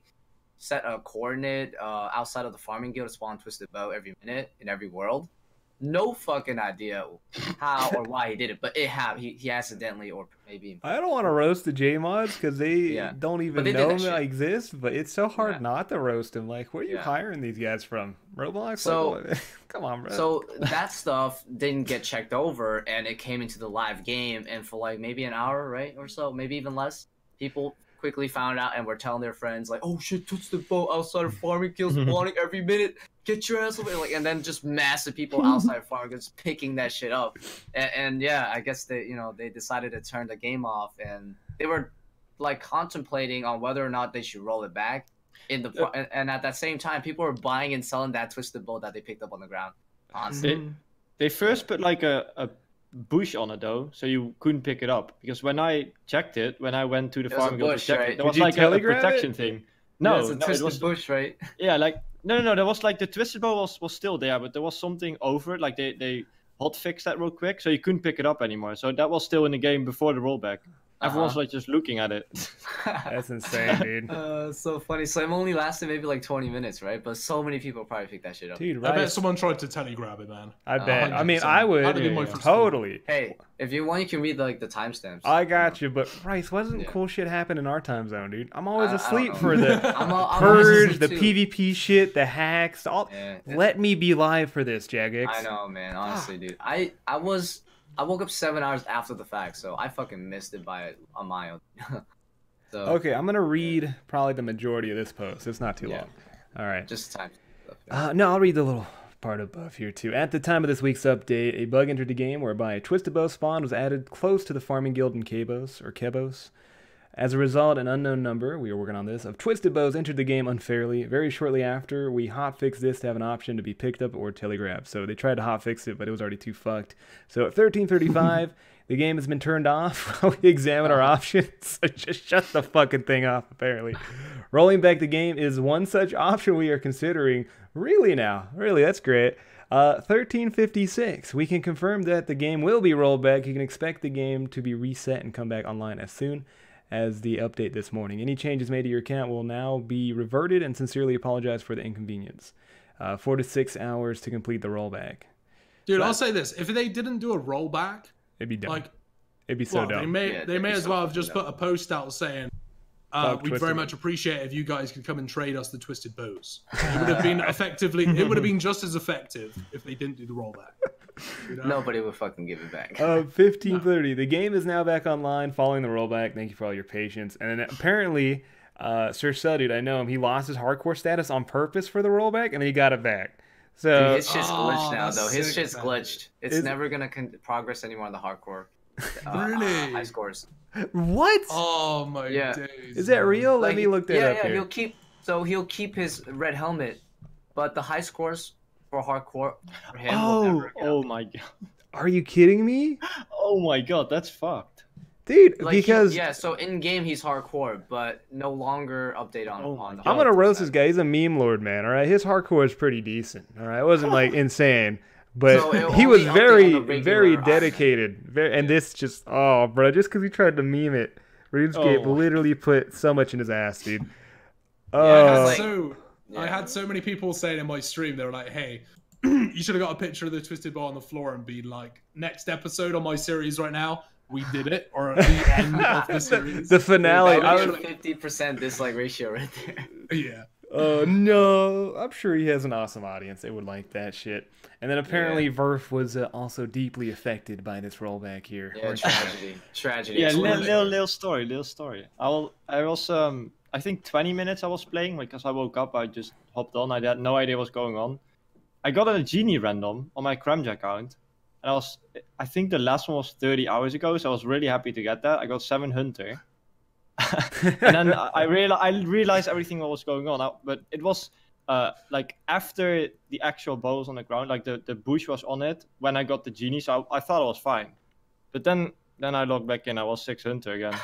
set a coordinate outside of the farming guild to spawn Twisted Bow every minute in every world. No fucking idea how or why he did it, but it happened. He accidentally, or maybe I don't want to roast the J mods because they don't even know I exist, but it's so hard not to roast them. Like, where are you hiring these guys from? Roblox? So come on, bro. So that stuff didn't get checked over, and it came into the live game, and for like maybe an hour, right, or so, maybe even less, people quickly found out and were telling their friends like, oh shit, touch the boat outside of farming kills spawning every minute, get your ass away, like, and then just massive people outside of farming just picking that shit up, and yeah, I guess they, you know, they decided to turn the game off, and they were like contemplating on whether or not they should roll it back in the and at that same time people were buying and selling that twisted boat that they picked up on the ground constantly. They first put like a bush on it though, so you couldn't pick it up, because when I checked it, when I went to the farm to check it, there was like a protection thing. No, it's a twisted bush, right? Yeah, like no, there was like the twisted bow was still there, but there was something over it, like they hot fixed that real quick, so you couldn't pick it up anymore. So that was still in the game before the rollback. Everyone's like just looking at it. That's insane, dude. So funny. So I'm only lasting maybe like 20 minutes, right? But so many people probably picked that shit up. Dude, right? I bet someone tried to telegrab it, man. I bet. 100%. I mean, I would. Totally. Hey, if you want, you can read like the timestamps. I got you, but Rice, why doesn't cool shit happen in our time zone, dude? I'm always asleep for the purge, the PvP shit, the hacks. All... Yeah, let me be live for this, Jagex. I know, man. Honestly, dude. I woke up 7 hours after the fact, so I fucking missed it by a mile. So, okay, I'm gonna read probably the majority of this post. It's not too long. All right. Just time stuff. Yeah. No, I'll read the little part above here too. At the time of this week's update, a bug entered the game whereby a twisted bow spawn was added close to the farming guild in Kebos. As a result, an unknown number, we were working on this, of twisted bows entered the game unfairly. Very shortly after, we hotfixed this to have an option to be picked up or telegraphed. So they tried to hotfix it, but it was already too fucked. So at 13:35, the game has been turned off while we examine our options. So just shut the fucking thing off, apparently. Rolling back the game is one such option we are considering. Really now? Really, that's great. 13:56, we can confirm that the game will be rolled back. You can expect the game to be reset and come back online as soon as the update this morning. Any changes made to your account will now be reverted, and sincerely apologize for the inconvenience. 4 to 6 hours to complete the rollback. Dude, I'll say this. If they didn't do a rollback, it'd be dumb. Like, it'd be so dumb. They may as well have just put a post out saying, we'd very much appreciate if you guys could come and trade us the twisted bows. It would have been just as effective if they didn't do the rollback. You know? Nobody would fucking give it back. 15:30. The game is now back online following the rollback. Thank you for all your patience. And then apparently, Sir Studd, dude, I know him, he lost his hardcore status on purpose for the rollback, and then he got it back. So dude, his shit's glitched now, though. His shit's glitched. It's never gonna progress anymore on the hardcore. Really? High scores. What? Oh my days. Is that real? Like, let me look that up. Yeah, he'll keep his red helmet, but the high scores for hardcore for him will never go. Oh my god. Are you kidding me? Oh my god, that's fucked. Dude, like, because so in game he's hardcore, but no longer update on the hardcore. I'm gonna roast this guy, he's a meme lord, man. Alright, his hardcore is pretty decent. Alright, it wasn't like insane. But so he was very dedicated. This just, oh, bro, just because he tried to meme it, RuneScape literally put so much in his ass, dude. I had so many people saying in my stream, they were like, hey, you should have got a picture of the twisted bow on the floor and be like, next episode on my series right now, we did it, or at the end of the series. The finale. I was 50% dislike ratio right there. Yeah. Oh, no. I'm sure he has an awesome audience. They would like that shit. And then apparently Verf was also deeply affected by this rollback here. Yeah, tragedy. Yeah, little story. I was, I think 20 minutes I was playing, because I woke up, I just hopped on. I had no idea what was going on. I got a genie random on my Cramjack account. And I think the last one was 30 hours ago, so I was really happy to get that. I got 7 Hunter. And then I realized everything what was going on, but it was like after the actual bow was on the ground, like the bush was on it when I got the genie, so I thought I was fine, but then I logged back in, I was 6 Hunter again.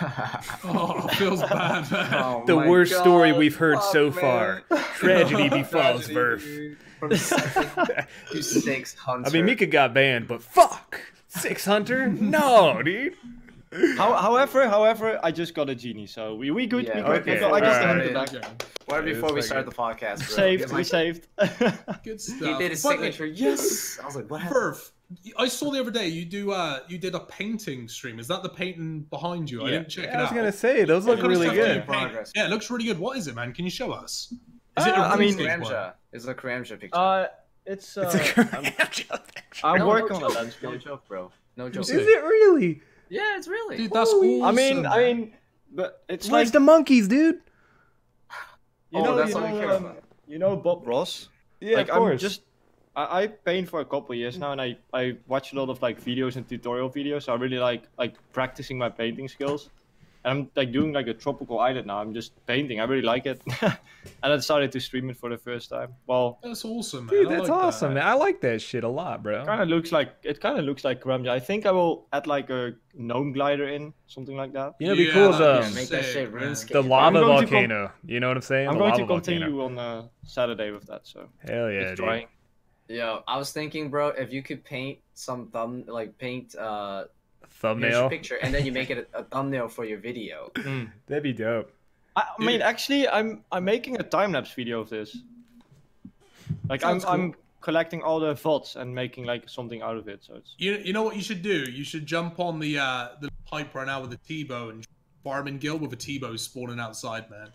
Oh, feels bad, man. Oh, the worst story we've heard so far. Tragedy befalls Verf. From 6 Hunter. I mean, Mika got banned, but fuck! 6 Hunter? No, dude. However, I just got a genie, so we good. Yeah, we good. I got the Hunter back. Right before we start the podcast, bro. We saved. Good stuff. He did his signature. Yes. I was like, what happened? Verf, I saw the other day you did a painting stream. Is that the painting behind you? Yeah. I didn't check it out. I was gonna say those look really good. Yeah, it looks really good. What is it, man? Can you show us? Is it? It's a Karamja picture. It's a Karamja picture. I work on a landscape, bro. No joke. Is it really? Yeah, it's really. Dude, that's awesome. I mean, But it's where's like the monkeys, dude? You know Bob Ross? Yeah, like, of course. I paint for a couple of years now, and I watch a lot of like videos and tutorial videos. So I really like practicing my painting skills. And I'm like doing like a tropical island now. I'm just painting. I really like it. And I decided to stream it for the first time. Well, that's awesome, man. Dude, that's awesome, man. I like that shit a lot, bro. It kind of looks like Grumja. I think I will add like a gnome glider in, something like that. You know, it'd be cool as the lava volcano. You know what I'm saying? I'm going to continue on Saturday with that. So hell yeah, dude. Trying. Yo, I was thinking, bro, if you could paint some thumbnail picture, and then you make it a thumbnail for your video. That'd be dope. I mean, actually, I'm making a time lapse video of this. Like, I'm collecting all the VODs and making like something out of it. So it's... you know what you should do? You should jump on the pipe right now with a T Bow and Barman Guild with a T Bow spawning outside, man.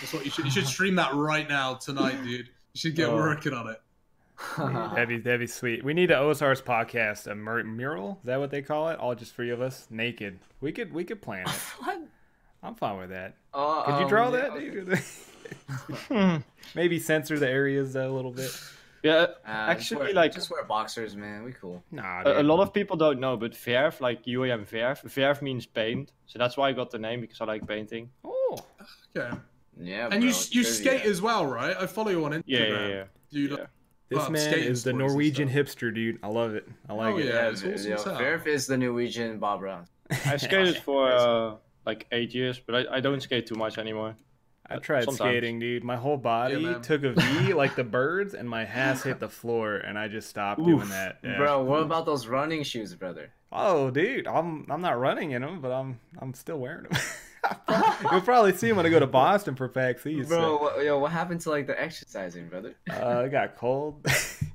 That's what you should. You should stream that right now tonight, dude. You should get working on it. That'd be sweet. We need an OSR's podcast, a mural. Is that what they call it? All just three of us naked. We could plan it. What? I'm fine with that. Could you draw that? Maybe censor the areas a little bit. Yeah, just wear boxers, man. We cool. Nah, a lot of people don't know, but Verf, like UIM Verf. Verf means paint, so that's why I got the name, because I like painting. Oh, okay. Yeah. And bro, you skate as well, right? I follow you on Instagram. Yeah. This man is the Norwegian hipster, dude. I love it. I like it. Yeah, it's awesome. Verf is the Norwegian Bob Ross. I skated for like 8 years, but I don't skate too much anymore. I tried skating, dude. My whole body took a V like the birds, and my ass hit the floor, and I just stopped doing that. Yeah. Bro, what about those running shoes, brother? Oh, dude, I'm not running in them, but I'm still wearing them. You'll probably see him when I go to Boston for PAX East. Bro, what happened to like the exercising, brother? It got cold.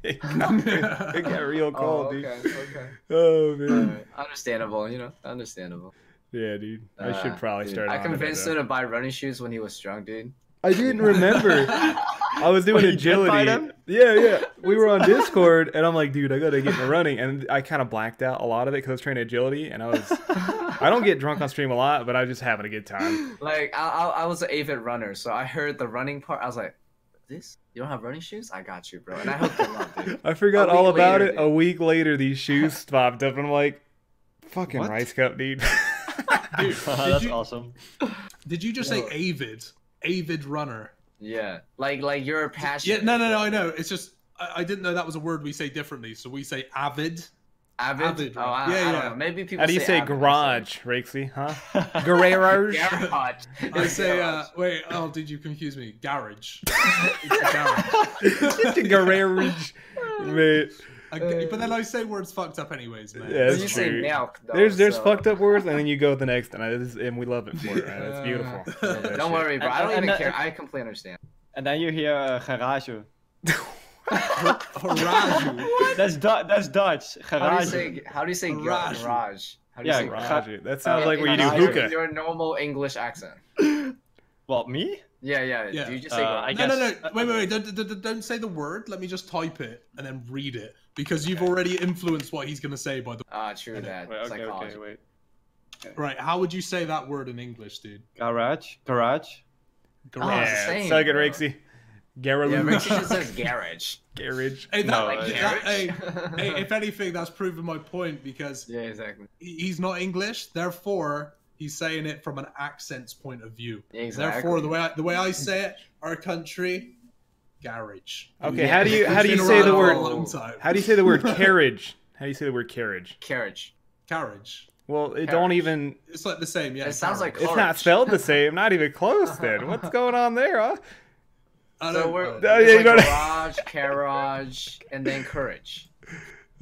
It got real cold, dude. Okay. Oh man. Understandable, you know. Understandable. Yeah, dude. I should probably start. I convinced him to buy running shoes when he was strong, dude. I didn't remember. I was doing agility. Yeah. We were on Discord, and I'm like, dude, I gotta get my running, and I kind of blacked out a lot of it because I was training agility, and I don't get drunk on stream a lot, but I was just having a good time. Like, I was an avid runner, so I heard the running part. I was like, this? You don't have running shoes? I got you, bro. And I hooked them up, dude. I forgot all about it. A week later, these shoes popped up, and I'm like, fucking Ricecup, dude. Dude, that's awesome. Did you just say avid? Avid runner. Yeah, like you're a passionate. Yeah, no, I know. It's just I didn't know that was a word we say differently. So we say avid. Avid. Oh, I don't know. Maybe people. How do you say garage, Raikesy? Huh? Garage. Garage. I say. Wait. Oh, did you confuse me? Garage. It's a garage. Mate. But then I say words fucked up anyways, man. Yeah, you say milk, though, there's fucked up words, and then you go with the next, and we love it for it, man. It's beautiful. Don't worry, bro. I don't even care. I completely understand. And then you hear garage. Garage. That's Dutch. Garage. How do you say garage? Yeah, garage. That sounds like where you do hookah. Your normal English accent. What, me? Yeah. Do you just say garage? No. Wait. Don't say the word. Let me just type it and then read it. Because you've already influenced what he's going to say by the... Ah, true that. Wait. Right, how would you say that word in English, dude? Garage. Yeah, suck it, Raikesy. Garage. Yeah, Raikesy just says garage. Garage. Hey, if anything, that's proven my point because... Yeah, exactly. He's not English, therefore... He's saying it from an accent's point of view. Exactly. Therefore, the way I say it, our country, garage. Okay, yeah. how do you say the word? How do you say the word carriage? How do you say the word carriage? Carriage. Well, it don't even. It's like the same. Yeah. It sounds like carriage. It's not spelled the same. Not even close. Then what's going on there? Huh? Garage, carriage, and then courage.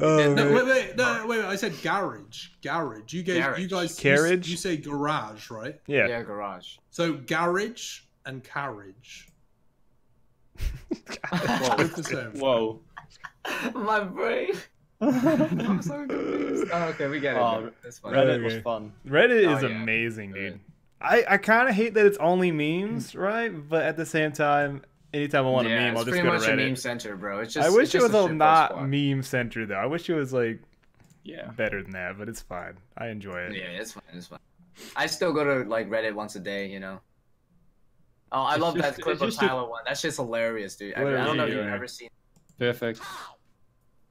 Oh, wait! I said garage. You guys, carriage. You say garage, right? Yeah, garage. So garage and carriage. Whoa! My brain. I'm so confused. Oh, okay, we get it. That's fun. Reddit was fun. Reddit is amazing, dude. I kind of hate that it's only memes, right? But at the same time. Anytime I want a meme, I'll just go to Reddit. It's pretty much a meme center, bro. It's just, I wish it was not meme center, though. I wish it was, like, better than that, but it's fine. I enjoy it. Yeah, it's fine. I still go to like Reddit once a day, you know. Oh, I love that clip of Tyler1. That's just hilarious, dude. I don't know if you've ever seen it. Perfect.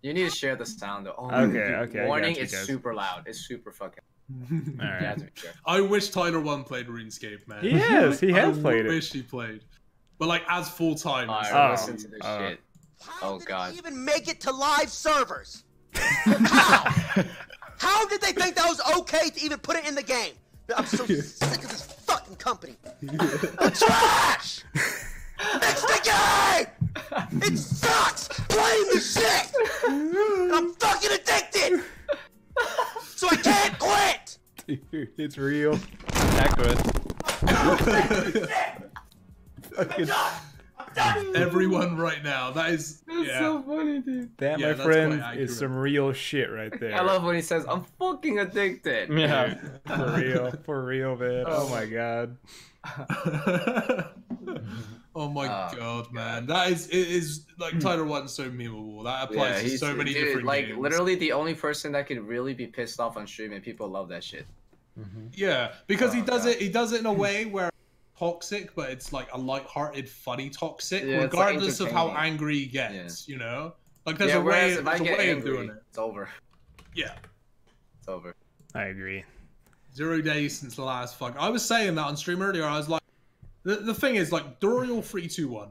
You need to share the sound though. Oh, okay. Warning, it's super loud. It's super fucking. All right. I wish Tyler1 played RuneScape, man. Yes, he has played it. I wish he played, but like as full time. I listen to this shit. Oh god. How did he even make it to live servers? How? How did they think that was okay to even put it in the game? I'm so sick of this fucking company. It's trash. It's the game. It sucks. Blame the shit. I'm fucking addicted. So I can't quit. Dude, it's real. Accurate. Everyone right now. That is so funny, dude. That, my friend, is some real shit right there. I love when he says, I'm fucking addicted. Yeah. For real, man. Oh my god. Oh my god, man. That is, it is like Tyler1's so memeable. That applies to so many different games. Like literally the only person that could really be pissed off on stream, and people love that shit. Yeah, because he does it in a way where toxic, but it's like a light-hearted, funny toxic, regardless of how angry he gets. You know, like there's a way, of doing it. It's over. Yeah, it's over. I agree. 0 days since the last fuck. I was saying that on stream earlier. I was like, the thing is, like Durial321,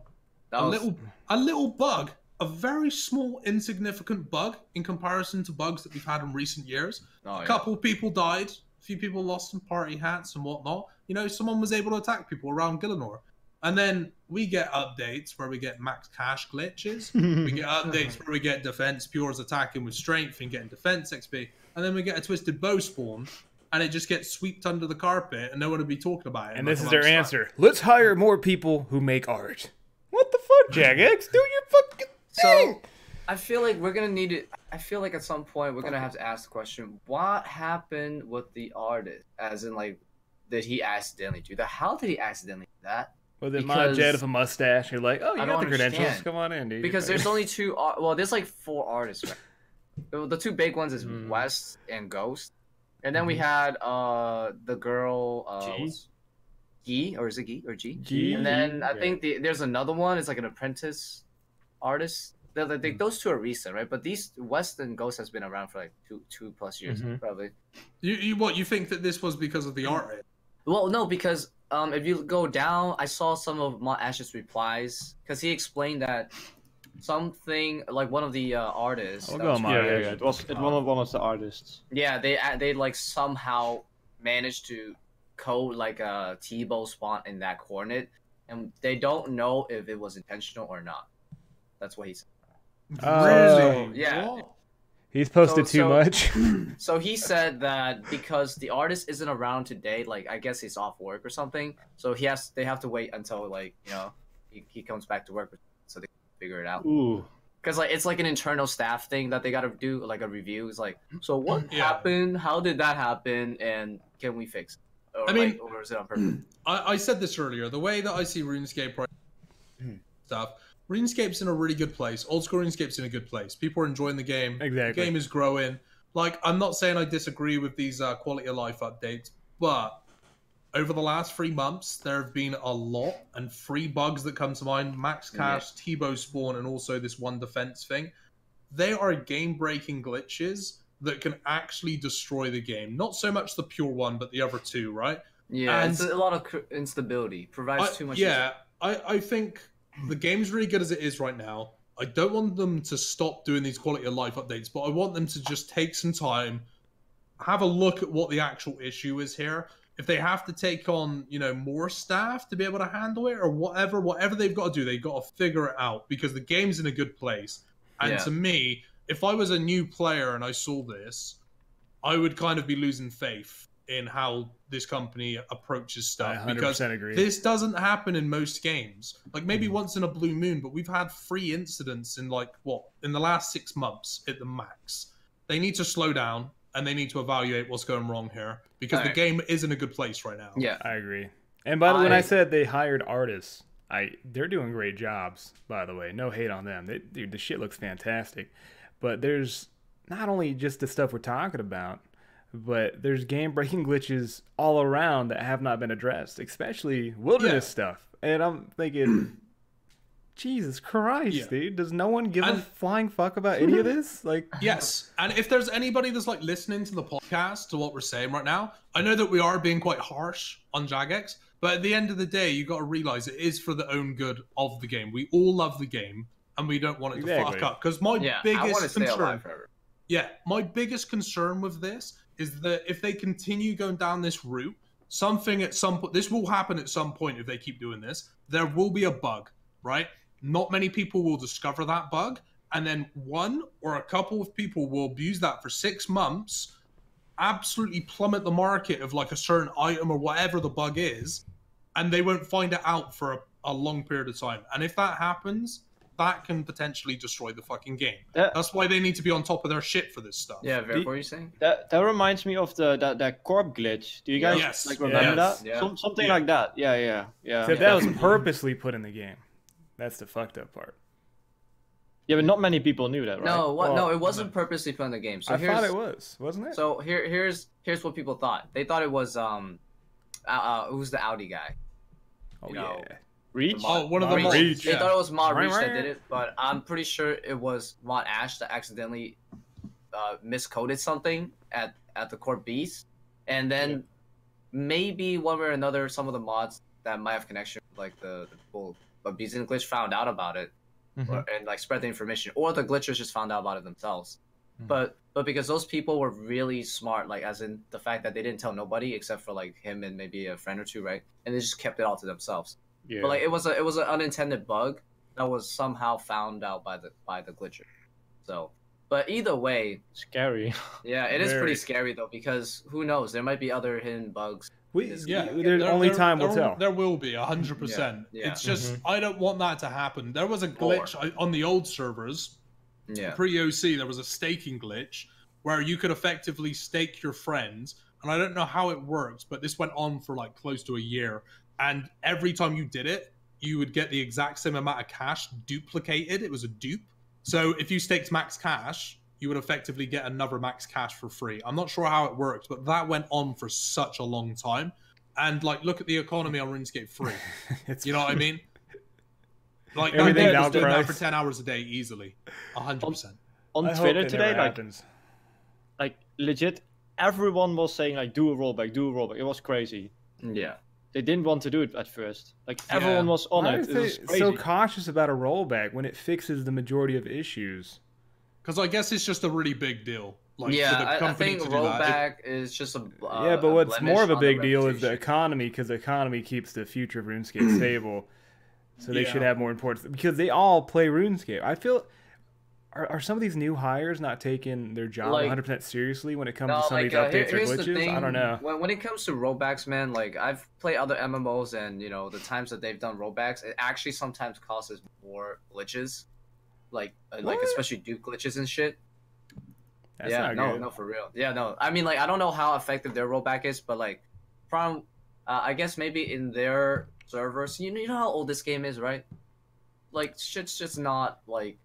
a little bug, a very small, insignificant bug in comparison to bugs that we've had in recent years. Oh, a couple people died. Few people lost some party hats and whatnot. You know, someone was able to attack people around Gillenor. And then we get updates where we get max cash glitches. We get updates where we get defense pures attacking with strength and getting defense XP. And then we get a twisted bow spawn and it just gets swept under the carpet and no one will be talking about it. And this is their answer. Let's hire more people who make art. What the fuck, Jagex? Do your fucking thing! So, I feel like we're gonna need it. I feel like at some point we're gonna have to ask the question: what happened with the artist? As in, like, did he accidentally do that? How did he accidentally do that? Well, the mod Jed with a mustache, you're like, oh, you got the credentials. Come on in, dude. Because there's only two. Well, there's like 4 artists. Right? The two big ones is West and Ghost, and then we had the girl. G, or is it G or G? G. And then I think there's another one. It's like an apprentice artist. Those two are recent, right? But these Western Ghost has been around for like two plus years, probably. You think that this was because of the art? Well, no, because if you go down, I saw some of Mont Ash's replies because he explained that something like one of the artists. It was one of the artists. Yeah, they like somehow managed to code like a T Bow spawn in that coordinate, and they don't know if it was intentional or not. That's what he said. Really? Yeah. He's posted too much. So he said that because the artist isn't around today, like I guess he's off work or something. So they have to wait until like, you know, he comes back to work so they can figure it out. Ooh. Because like it's like an internal staff thing that they gotta do, like a review. It's like, so what happened? How did that happen? And can we fix it? Or, I mean, like, or is it on purpose? I said this earlier. The way that I see RuneScape stuff. RuneScape's in a really good place. Old school RuneScape's in a good place. People are enjoying the game. Exactly. The game is growing. Like, I'm not saying I disagree with these quality of life updates, but over the last 3 months, there have been a lot and 3 bugs that come to mind. Max Cash, T-Bow Spawn, and also this one defense thing. They are game-breaking glitches that can actually destroy the game. Not so much the pure one, but the other two, right? Yeah, and it's a lot of instability. Provides too much... Yeah, I think... The game's really good as it is right now. I don't want them to stop doing these quality of life updates, but I want them to just take some time, have a look at what the actual issue is here. If they have to take on, you know, more staff to be able to handle it or whatever they've got to do, they've got to figure it out because the game's in a good place. And to me, if I was a new player and I saw this, I would kind of be losing faith in how this company approaches stuff. I 100% because agree. This doesn't happen in most games. Like maybe once in a blue moon, but we've had 3 incidents in like in the last 6 months at the max. They need to slow down and they need to evaluate what's going wrong here because the game is in a good place right now. Yeah, I agree. And by the way, when I said they hired artists, they're doing great jobs, by the way. No hate on them. Dude, the shit looks fantastic. But there's not only just the stuff we're talking about, but there's game-breaking glitches all around that have not been addressed, especially wilderness stuff. And I'm thinking, Jesus Christ, dude, does no one give a flying fuck about any of this? Like, yes. And if there's anybody that's like listening to the podcast, to what we're saying right now, I know that we are being quite harsh on Jagex, but at the end of the day, you got to realize it is for the own good of the game. We all love the game, and we don't want it to fuck up. Because my biggest concern, my biggest concern with this is that if they continue going down this route, something at some point, this will happen at some point if they keep doing this, there will be a bug, right? Not many people will discover that bug, and then one or a couple of people will abuse that for 6 months, absolutely plummet the market of like a certain item or whatever the bug is, and they won't find it out for a long period of time. And if that happens, that can potentially destroy the fucking game. That's why they need to be on top of their shit for this stuff. Yeah, Verf, what are you saying? That reminds me of that corp glitch. Do you guys like remember that? Yeah. Something like that. Yeah. So that was purposely put in the game. That's the fucked up part. Yeah, but not many people knew that, right? No, no, it wasn't purposely put in the game. So I thought it was, wasn't it? So here's what people thought. They thought it was who's the Audi guy? Oh yeah. Reach? Oh, one of the Reach. They thought it was Mod Reach that did it, but I'm pretty sure it was Mod Ash that accidentally miscoded something at the Corp Beast. And then maybe one way or another, some of the mods that might have connection with, like the people of Beast and Glitch found out about it and like spread the information, or the glitchers just found out about it themselves. But because those people were really smart, like as in the fact that they didn't tell nobody except for like him and maybe a friend or two, right? And they just kept it all to themselves. Yeah. But like it was an unintended bug that was somehow found out by the glitcher. So, but either way, scary. Yeah, it is pretty scary though, because who knows? There might be other hidden bugs. Only time will tell. There will be 100%. It's just I don't want that to happen. There was a glitch on the old servers. Yeah. Pre-OC, there was a staking glitch where you could effectively stake your friends, and I don't know how it works, but this went on for like close to a year. And every time you did it, you would get the exact same amount of cash duplicated. It was a dupe. So if you staked max cash, you would effectively get another max cash for free. I'm not sure how it worked, but that went on for such a long time. And like, look at the economy on RuneScape 3. You know what I mean? Like, everything was doing that for 10 hours a day easily. 100%. On Twitter today, like legit, everyone was saying like, do a rollback, do a rollback. It was crazy. Yeah. They didn't want to do it at first. Like everyone was on it. It was crazy. So cautious about a rollback when it fixes the majority of issues. Because I guess it's just a really big deal. Like, for the company I think rollback is just a but what's more of a big deal is the economy, because the economy keeps the future of RuneScape stable. So they should have more importance, because they all play RuneScape. I feel. Are some of these new hires not taking their job 100% like, seriously when it comes to some of these updates or glitches? I don't know. When it comes to rollbacks, man, like I've played other MMOs, and you know the times that they've done rollbacks, it actually sometimes causes more glitches, like especially dupe glitches and shit. That's not good, for real. Yeah, no. I mean, like I don't know how effective their rollback is, but like from I guess maybe in their servers, you know how old this game is, right? Like shit's just not like.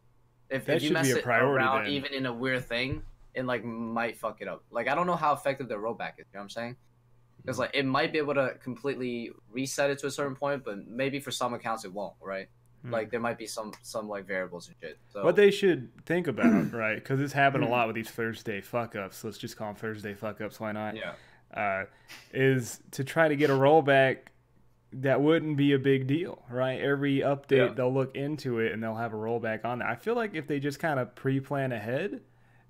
If you mess it around, then. Even in a weird thing, it like might fuck it up. Like I don't know how effective the rollback is. You know what I'm saying? Because like it might be able to completely reset it to a certain point, but maybe for some accounts it won't. Right? Like there might be some like variables and shit. So. What they should think about, right? Because this happened a lot with these Thursday fuck ups. Let's just call them Thursday fuck ups. Why not? Yeah. Is to try to get a rollback that wouldn't be a big deal, right? Every update they'll look into it and they'll have a rollback on that. I feel like if they just kind of pre-plan ahead,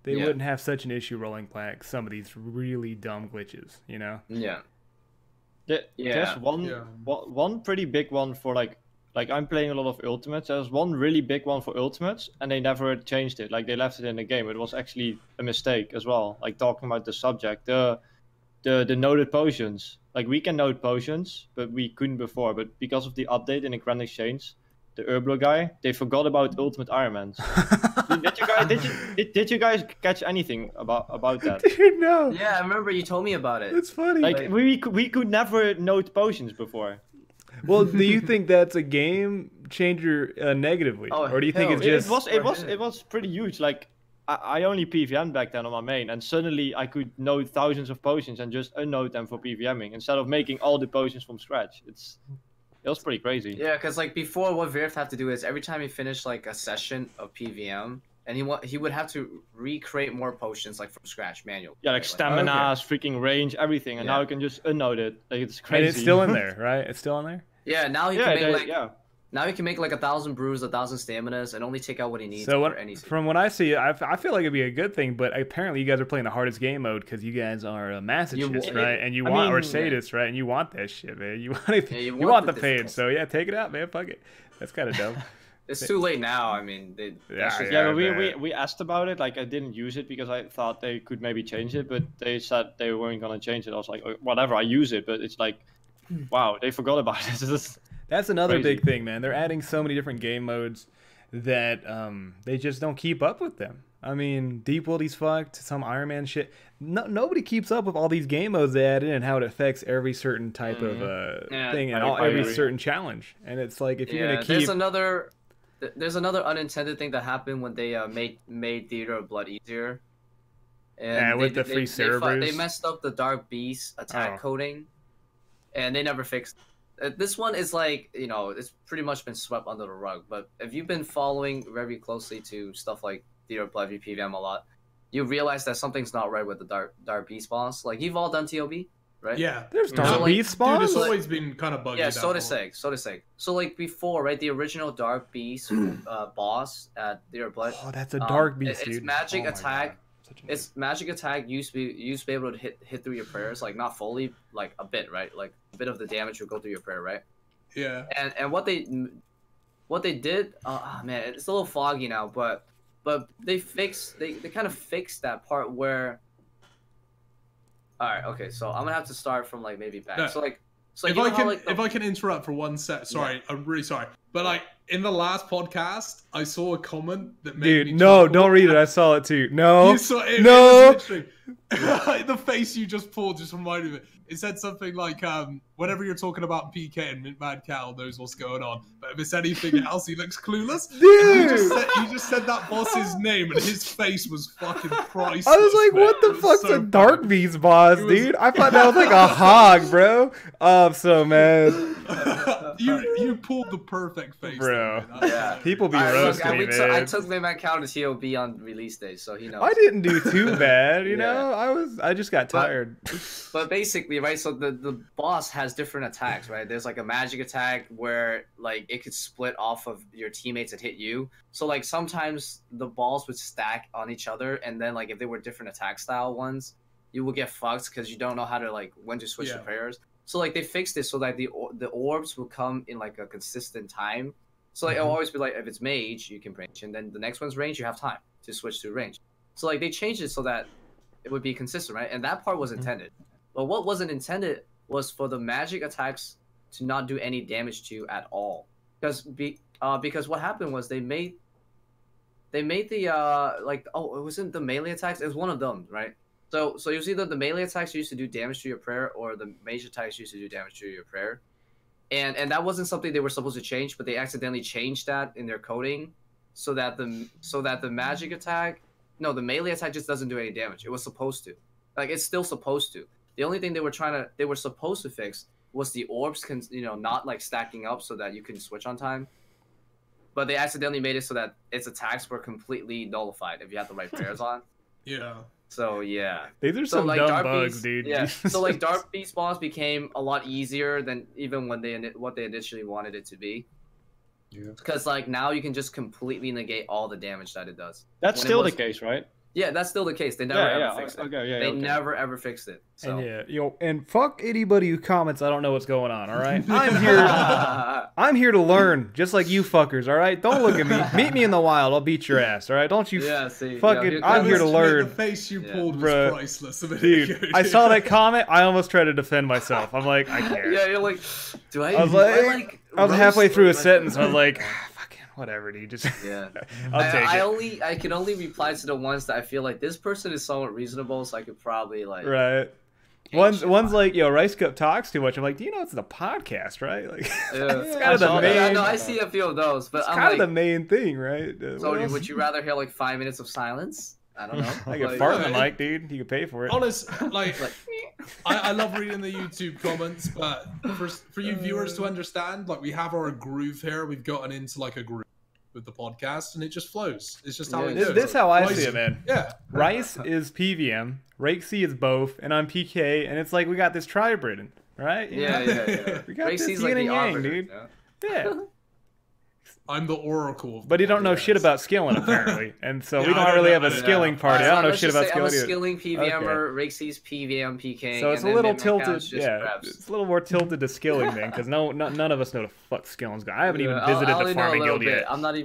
they wouldn't have such an issue rolling back some of these really dumb glitches, you know? Yeah. There's one pretty big one for like I'm playing a lot of ultimates. There's one really big one for ultimates and they never changed it. Like they left it in the game. It was actually a mistake as well. Like talking about the subject, the noted potions. Like, we can note potions, but we couldn't before. But because of the update in the Grand Exchange, the Herblo guy, they forgot about Ultimate Ironmans. did you guys catch anything about that? Dude, no. Yeah, I remember you told me about it. It's funny. Like we could never note potions before. Well, do you think that's a game changer negatively? Or do you think it's just... It was pretty huge. Like, I only PVM'd back then on my main, and suddenly I could know thousands of potions and just unknote them for PVMing instead of making all the potions from scratch. It was pretty crazy. Yeah, because like before, what Verf had to do is every time he finished like a session of PVM, and he would have to recreate more potions like from scratch manually. Yeah, like stamina, freaking range, everything, and now you can just unknote it. Like, it's crazy. And it's still in there, right? It's still in there. Yeah, now he can make like. Yeah. Now he can make like 1,000 brews, 1,000 staminas, and only take out what he needs. So from what I see, I feel like it'd be a good thing, but apparently you guys are playing the hardest game mode because you guys are masochists, right? And you want, or sadists, right? And you want that shit, man. You want it, you want the pain. So yeah, take it out, man. Fuck it. That's kind of dumb. It's too late now. I mean, but we asked about it. Like, I didn't use it because I thought they could maybe change it, but they said they weren't gonna change it. I was like, oh, whatever, I use it, but it's like, wow, they forgot about it. That's another big thing, man. They're adding so many different game modes that they just don't keep up with them. I mean, Deep Wildy's fucked, some Iron Man shit. No, nobody keeps up with all these game modes they added and how it affects every certain type of thing and every certain challenge. And it's like, if you're going to keep... There's another unintended thing that happened when they made Theater of Blood easier. And they messed up the Dark Beast attack coding, and they never fixed it. This one is like, you know, it's pretty much been swept under the rug. But if you've been following very closely to stuff like Theater of Blood, PVM a lot, you realize that something's not right with the Dark Beast boss. Like, you've all done TOB, right? Yeah. There's Dark Beast boss? Dude, it's always been kind of buggy. Yeah, so does Seg. So, like, before, right, the original Dark Beast boss at Theater of Blood. Oh, that's a Dark Beast, dude. It's magic attack. It's magic attack used to be able to hit through your prayers, like not fully, like a bit, right? Like a bit of the damage will go through your prayer, right? Yeah. And what they did, man, it's a little foggy now, but they kind of fixed that part where. All right, okay, so I'm gonna have to start from like maybe back. No. So like, if I can interrupt for one sec, sorry, I'm really sorry, but like. In the last podcast, I saw a comment that made me... Dude, no, don't read it. I saw it too. No, you saw it, no. The face you just pulled just reminded me. It said something like, whenever you're talking about PK and Mintmadcow knows what's going on, but if it's anything else, he looks clueless. Dude! You just said that boss's name, and his face was fucking priceless. I was like, man. What the fuck's so a Dark Beast boss, dude? I thought that was like a hog, bro. Oh, so mad. You pulled the perfect face. Bro, yeah. People be roasting me, man. I took Mintmadcow to TOB on release day, so he knows. I didn't do too bad, you know? I just got tired. But basically, right, so the boss has different attacks, right? There's like a magic attack where like it could split off of your teammates and hit you. So like sometimes the balls would stack on each other, and then like if they were different attack style ones, you would get fucked because you don't know how to like when to switch to prayers. So like they fixed it so that the orbs will come in like a consistent time. So like it'll always be like if it's mage, you can range, and then the next one's range, you have time to switch to range. So like they changed it so that it would be consistent, right? And that part was intended. But what wasn't intended was for the magic attacks to not do any damage to you at all. Because what happened was they made the like it wasn't the melee attacks, it was one of them, right? So it was either the melee attacks used to do damage to your prayer or the mage attacks used to do damage to your prayer. And that wasn't something they were supposed to change, but they accidentally changed that in their coding so that the magic attack the melee attack just doesn't do any damage. It was supposed to. Like, it's still supposed to. The only thing they were supposed to fix was the orbs, not like stacking up so that you can switch on time. But they accidentally made it so that its attacks were completely nullified if you had the right prayers on. Yeah. So yeah. These are some dumb bugs, dude. Yeah. So like Dark Beast boss became a lot easier than even when what they initially wanted it to be. Because like now you can just completely negate all the damage that it does. That's still the case, right? Yeah, that's still the case. They never ever fixed it. Okay, they never ever fixed it. So. And and fuck anybody who comments I don't know what's going on, all right? I'm here to learn, just like you fuckers, all right? Don't look at me. Meet me in the wild. I'll beat your ass, all right? Don't you I'm here to learn. The face you pulled was priceless. Dude, I saw that comment. I almost tried to defend myself. I'm like, I can't. Yeah, you're like, I was halfway through a sentence. I was like, whatever, dude. Just I can only reply to the ones that I feel like this person is somewhat reasonable, so I could probably like One's like, yo, Ricecup talks too much. I'm like, do you know it's the podcast, right? Like, yeah. It's kind of the main. Yeah, no, I see a few of those, but it's kind of like, the main thing, right? So, would you rather hear like 5 minutes of silence? I don't know. I could fart in the mic, dude. You could pay for it. Honest, like, I love reading the YouTube comments, but for you viewers to understand, like, we have our groove here. We've gotten into like a groove with the podcast, and it just flows. It's just how it is. This is how I see it, man. Yeah. Rice is PVM, Raikesy is both, and I'm PK, and it's like we got this tri-bridden, right? Yeah. We got Rakesy's this yin and yang, dude. Yeah. I'm the oracle. But you don't know shit about skilling, apparently. And so we don't really have a skilling party. I don't know shit about skilling. I'm a skilling PVMer, Rakesy's PVM PK. So it's a little tilted. Yeah, it's a little more tilted to skilling, man, because none of us know the fuck skilling's going. I haven't even visited the farming guild yet. I'm not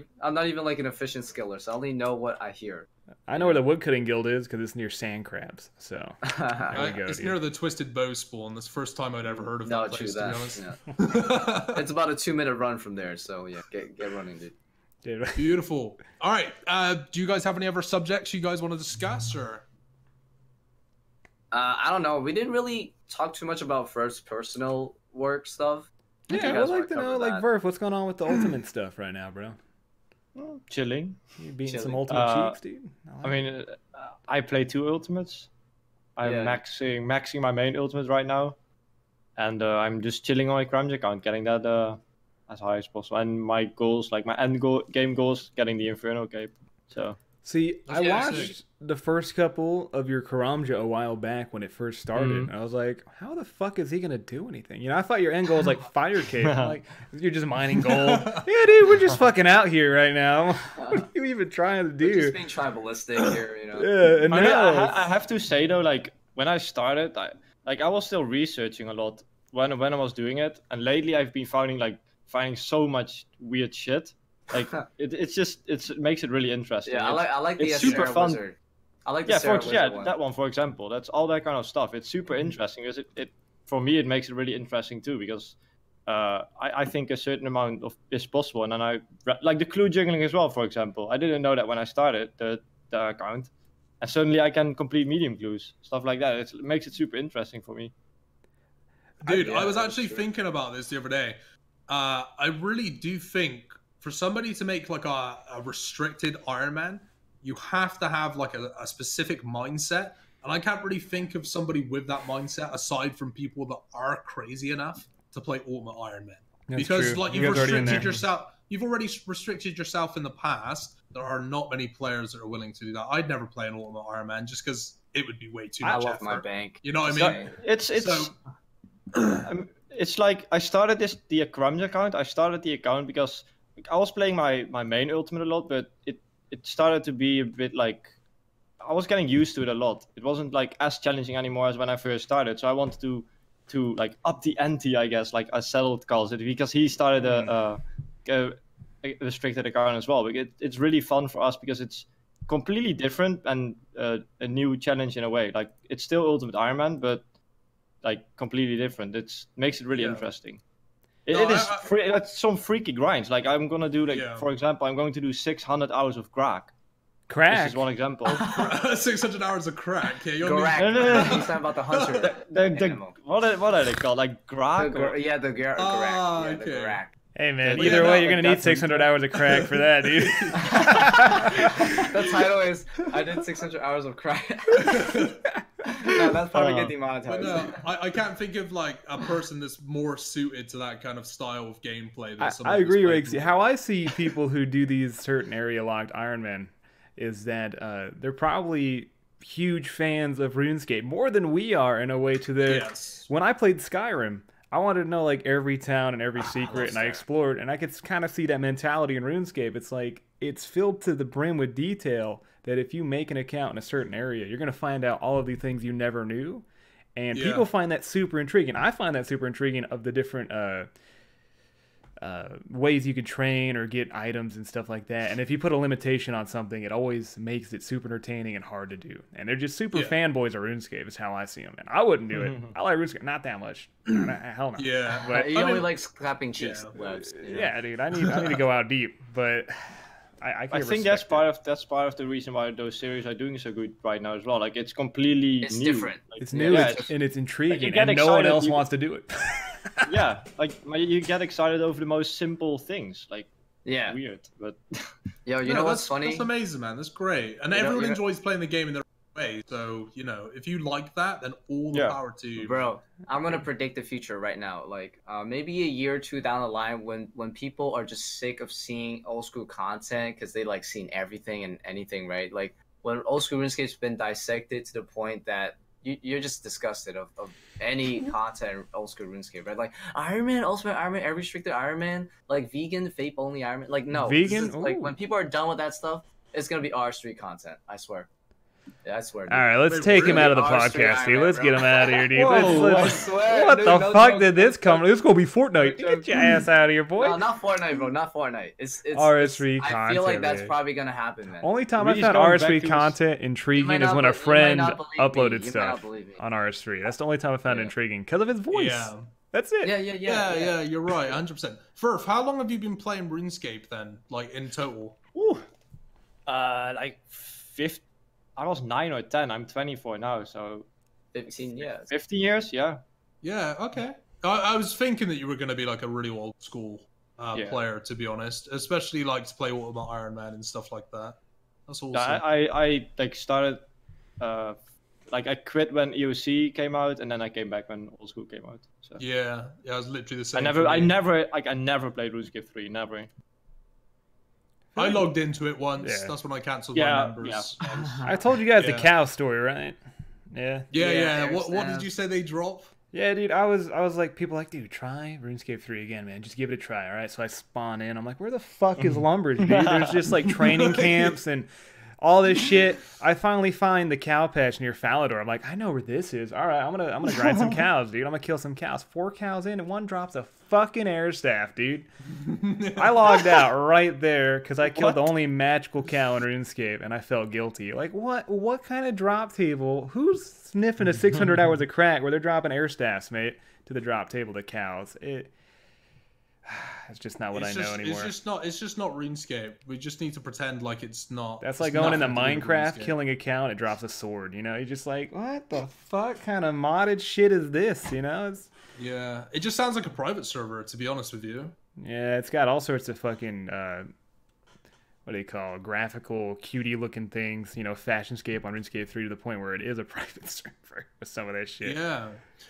even like an efficient skiller, so I only know what I hear. I know where the woodcutting guild is because it's near sand crabs. So it's near the twisted bow spawn. That's the first time I'd ever heard of that place. Yeah. It's about a 2-minute run from there. So yeah, get running, dude. Beautiful. All right. Do you guys have any other subjects you guys want to discuss, or? I don't know. We didn't really talk too much about first personal work stuff. Yeah, I'd like to know, like, Verf, what's going on with the ultimate stuff right now, bro? Well, chilling. You're beating some ultimate cheeks, dude. I mean, I play 2 ultimates. I'm maxing my main ultimate right now. And I'm just chilling on my crimes account, getting that as high as possible. And my goals, like my end goal, game goals, getting the Inferno Cape. So. See, I watched the first couple of your Karamja a while back when it first started. Mm-hmm. I was like, how the fuck is he going to do anything? You know, I thought your end goal was like fire cave. Like, you're just mining gold. Yeah, dude, we're just fucking out here right now. What are you even trying to do? Just being tribalistic here, you know. Yeah, and I have to say, though, like, when I started, I was still researching a lot when I was doing it. And lately, I've been finding so much weird shit. Like it makes it really interesting. Yeah, I like the super fun. Wizard. I like the that one for example. That's all that kind of stuff. It's super interesting because it for me it makes it really interesting too because I think a certain amount of is possible and then I like the clue juggling as well for example. I didn't know that when I started the account, and suddenly I can complete medium clues stuff like that. It makes it super interesting for me. Dude, I was actually thinking about this the other day. I really do think. For somebody to make like a restricted Ironman, you have to have like a specific mindset. And I can't really think of somebody with that mindset aside from people that are crazy enough to play Ultimate Ironman. That's because true. Like you've restricted yourself. You've already restricted yourself in the past. There are not many players that are willing to do that. I'd never play an Ultimate Ironman just because it would be way too much effort. I love my bank. You know what I mean? It's like I started the Akramja account. I started the account because I was playing my main ultimate a lot, but it started to be a bit like I was getting used to it a lot. It wasn't like as challenging anymore as when I first started. So I wanted to like up the ante, I guess, like as Settled calls it, because he started a restricted account as well. It's really fun for us because it's completely different and a new challenge in a way. Like it's still Ultimate Ironman, but like completely different. It makes it really interesting. It's some freaky grinds. Like I'm gonna do, like for example, I'm going to do 600 hours of crack. Crack. This is one example. 600 hours of crack. Yeah, you're talking about the hunter. What are they called? Like crack? The crack. Yeah, okay. The crack. Hey man, either way, you're gonna need 600 hours of crack for that, dude. The title is "I did 600 hours of crack." No, that's probably get demonetized. No, I can't think of like a person that's more suited to that kind of style of gameplay. I agree, Raikesy. How I see people who do these certain area locked Ironmen is that they're probably huge fans of RuneScape more than we are in a way. To the when I played Skyrim, I wanted to know like every town and every secret, and I explored, and I could kind of see that mentality in RuneScape. It's like it's filled to the brim with detail. That if you make an account in a certain area, you're going to find out all of the things you never knew. And people find that super intriguing. I find that super intriguing of the different ways you can train or get items and stuff like that. And if you put a limitation on something, it always makes it super entertaining and hard to do. And they're just super fanboys of RuneScape is how I see them. And I wouldn't do it. I like RuneScape. Not that much. Hell no. Yeah. But, I mean, only like clapping cheeks. Yeah, dude. I need to go out deep. But I think that's part of the reason why those series are doing so good right now as well. Like it's completely new. Different. Like, it's new, yeah, and it's intriguing, like, and no one else wants to do it. Yeah, like you get excited over the most simple things. Like yeah, weird, but yo, you know what's funny? That's amazing, man. That's great, and everyone enjoys playing the game in their own way. So you know, if you like that, then all the power to you. Bro, I'm gonna predict the future right now. Like maybe a year or two down the line, when people are just sick of seeing old school content because they like seen everything and anything, right? Like when old school RuneScape's been dissected to the point that you're just disgusted of any content old school RuneScape, right? Like Iron Man, Ultimate Iron Man, every restricted Iron Man, like vegan, vape only Iron Man. Like no, vegan. Like when people are done with that stuff, it's gonna be R3 content. I swear. Yeah, I swear. Dude. All right, let's take him out of the podcast, dude. Let's get him out of here, dude. What the fuck did this come? This is gonna be Fortnite. Get your ass out of here, boy. No, not Fortnite, bro. Not Fortnite. It's RS3 content. I feel like that's probably gonna happen, man. Only time I've found RS3 content intriguing is when a friend uploaded stuff on RS3. That's the only time I found intriguing because of his voice. That's it. Yeah. You're right, 100%. Verf, how long have you been playing RuneScape then, like in total? Ooh, like 50. I was 9 or 10. I'm 24 now, so 15 years. 15 years, yeah. Yeah, okay. I was thinking that you were going to be like a really old school player, to be honest. Especially like to play Ultimate Iron Man and stuff like that. That's awesome. Yeah, I like started, like I quit when EOC came out, and then I came back when Old School came out. So. Yeah, I was literally the same. I never played RuneScape 3, never. I logged into it once. Yeah. That's when I cancelled my members. Yeah. I told you guys the cow story, right? Yeah. Yeah. What did you say they drop? Yeah, dude. I was like, people like, dude, try RuneScape 3 again, man. Just give it a try, all right? So I spawn in. I'm like, where the fuck is Lumbridge, dude? There's just like training camps and all this shit. I finally find the cow patch near Falador. I'm like, I know where this is. All right, I'm gonna grind some cows, dude. I'm gonna kill some cows. 4 cows in, and 1 drops a fucking air staff, dude. I logged out right there because I killed the only magical cow in RuneScape, and I felt guilty. Like, what kind of drop table? Who's sniffing a 600 hours of crack where they're dropping air staffs, mate, to the drop table to cows? It's just not what I know anymore. It's just not RuneScape. We just need to pretend like it's not. That's like going into Minecraft, killing a cow, and it drops a sword. You know, you're just like, what the fuck kind of modded shit is this? You know, yeah. It just sounds like a private server, to be honest with you. Yeah, it's got all sorts of fucking what do you call graphical cutie-looking things? You know, FashionScape on RuneScape 3 to the point where it is a private server with some of that shit. Yeah,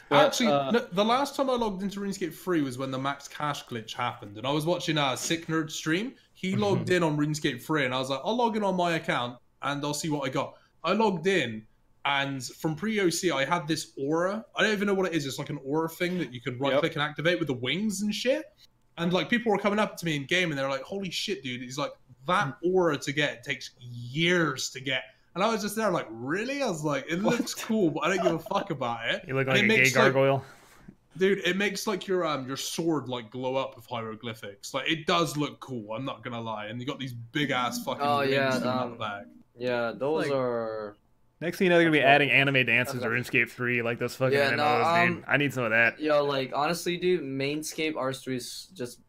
but, actually, no, the last time I logged into RuneScape 3 was when the max cash glitch happened, and I was watching a Sick Nerd stream. He logged in on RuneScape 3, and I was like, I'll log in on my account and I'll see what I got. I logged in, and from pre-OC, I had this aura. I don't even know what it is. It's like an aura thing that you can right-click and activate with the wings and shit. And like people were coming up to me in game, and they're like, "Holy shit, dude!" He's like, "That aura to get takes years to get." And I was just there, like, "Really?" I was like, "It looks cool, but I don't give a fuck about it." You look like a gay gargoyle, dude. It makes like your sword like glow up with hieroglyphics. Like it does look cool. I'm not gonna lie. And you got these big ass fucking wings in the back. Yeah, those are. Next thing you know, they're going to be adding anime dances to RuneScape 3, like those fucking MMOs, dude. I need some of that. Yo, like, honestly, dude, Mainscape R3 is just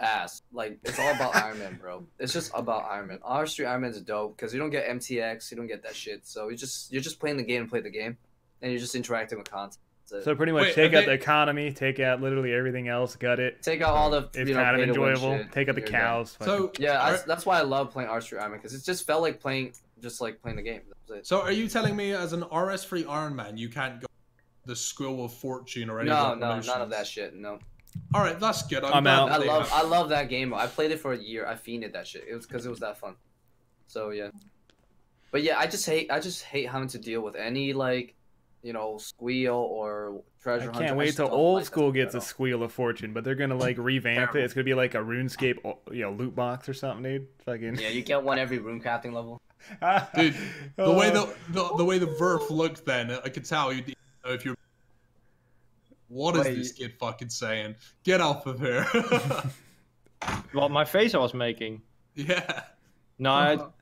ass. Like, it's all about Iron Man, bro. It's just about Iron Man. R3 Iron Man's dope, because you don't get MTX, you don't get that shit. So you're just playing the game and play the game, and you're just interacting with content. So pretty much take out the economy, take out literally everything else, gut it. Take out all the It's kind of enjoyable. Take out the cows. So yeah, that's why I love playing R3 Iron Man, because it just felt like playing the game. So are you telling me as an RS3 Iron Man you can't go the Scroll of Fortune or anything? No, none of that shit. No. All right, that's good. I'm out. I love that game. I played it for a year. I fiended that shit. It was because it was that fun. So yeah. But yeah, I just hate having to deal with any like, you know, squeal or treasure hunt. I can't wait till Old School gets a Squeal of Fortune, but they're gonna like revamp it. It's gonna be like a RuneScape, you know, loot box or something, dude. Fucking. Yeah, you get one every rune crafting level. Dude, the way the Verf looked then, I could tell you if you're. What is this kid fucking saying? Get off of here! Well, my face I was making. Yeah. No.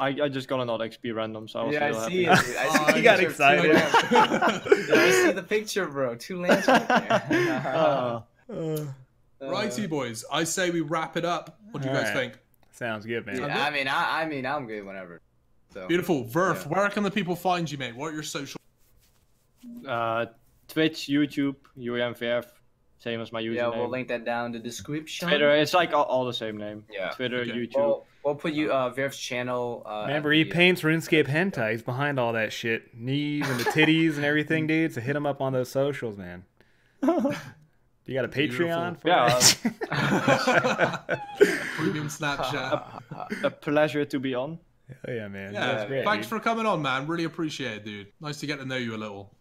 I just got an odd XP random, so I was still happy. Yeah, I see it. You got excited. I see the picture, bro. 2 lands right there. Righty, boys. I say we wrap it up. What do you guys think? Sounds good, man. Yeah, I mean, I'm good whenever. So. Beautiful. Verf, where can the people find you, mate? What are your social? Twitch, YouTube, UIM Verf, same as my username. Yeah, we'll link that down in the description. Twitter, it's like all the same name. Yeah. Twitter, YouTube. We'll put you Verf's channel. Remember, he paints RuneScape hentai. He's behind all that shit, knees and the titties and everything, dude. So hit him up on those socials, man. You got a Patreon? For Premium Snapchat. A pleasure to be on. Hell yeah, man. Yeah, that's great, thanks for coming on, man. Really appreciate it, dude. Nice to get to know you a little.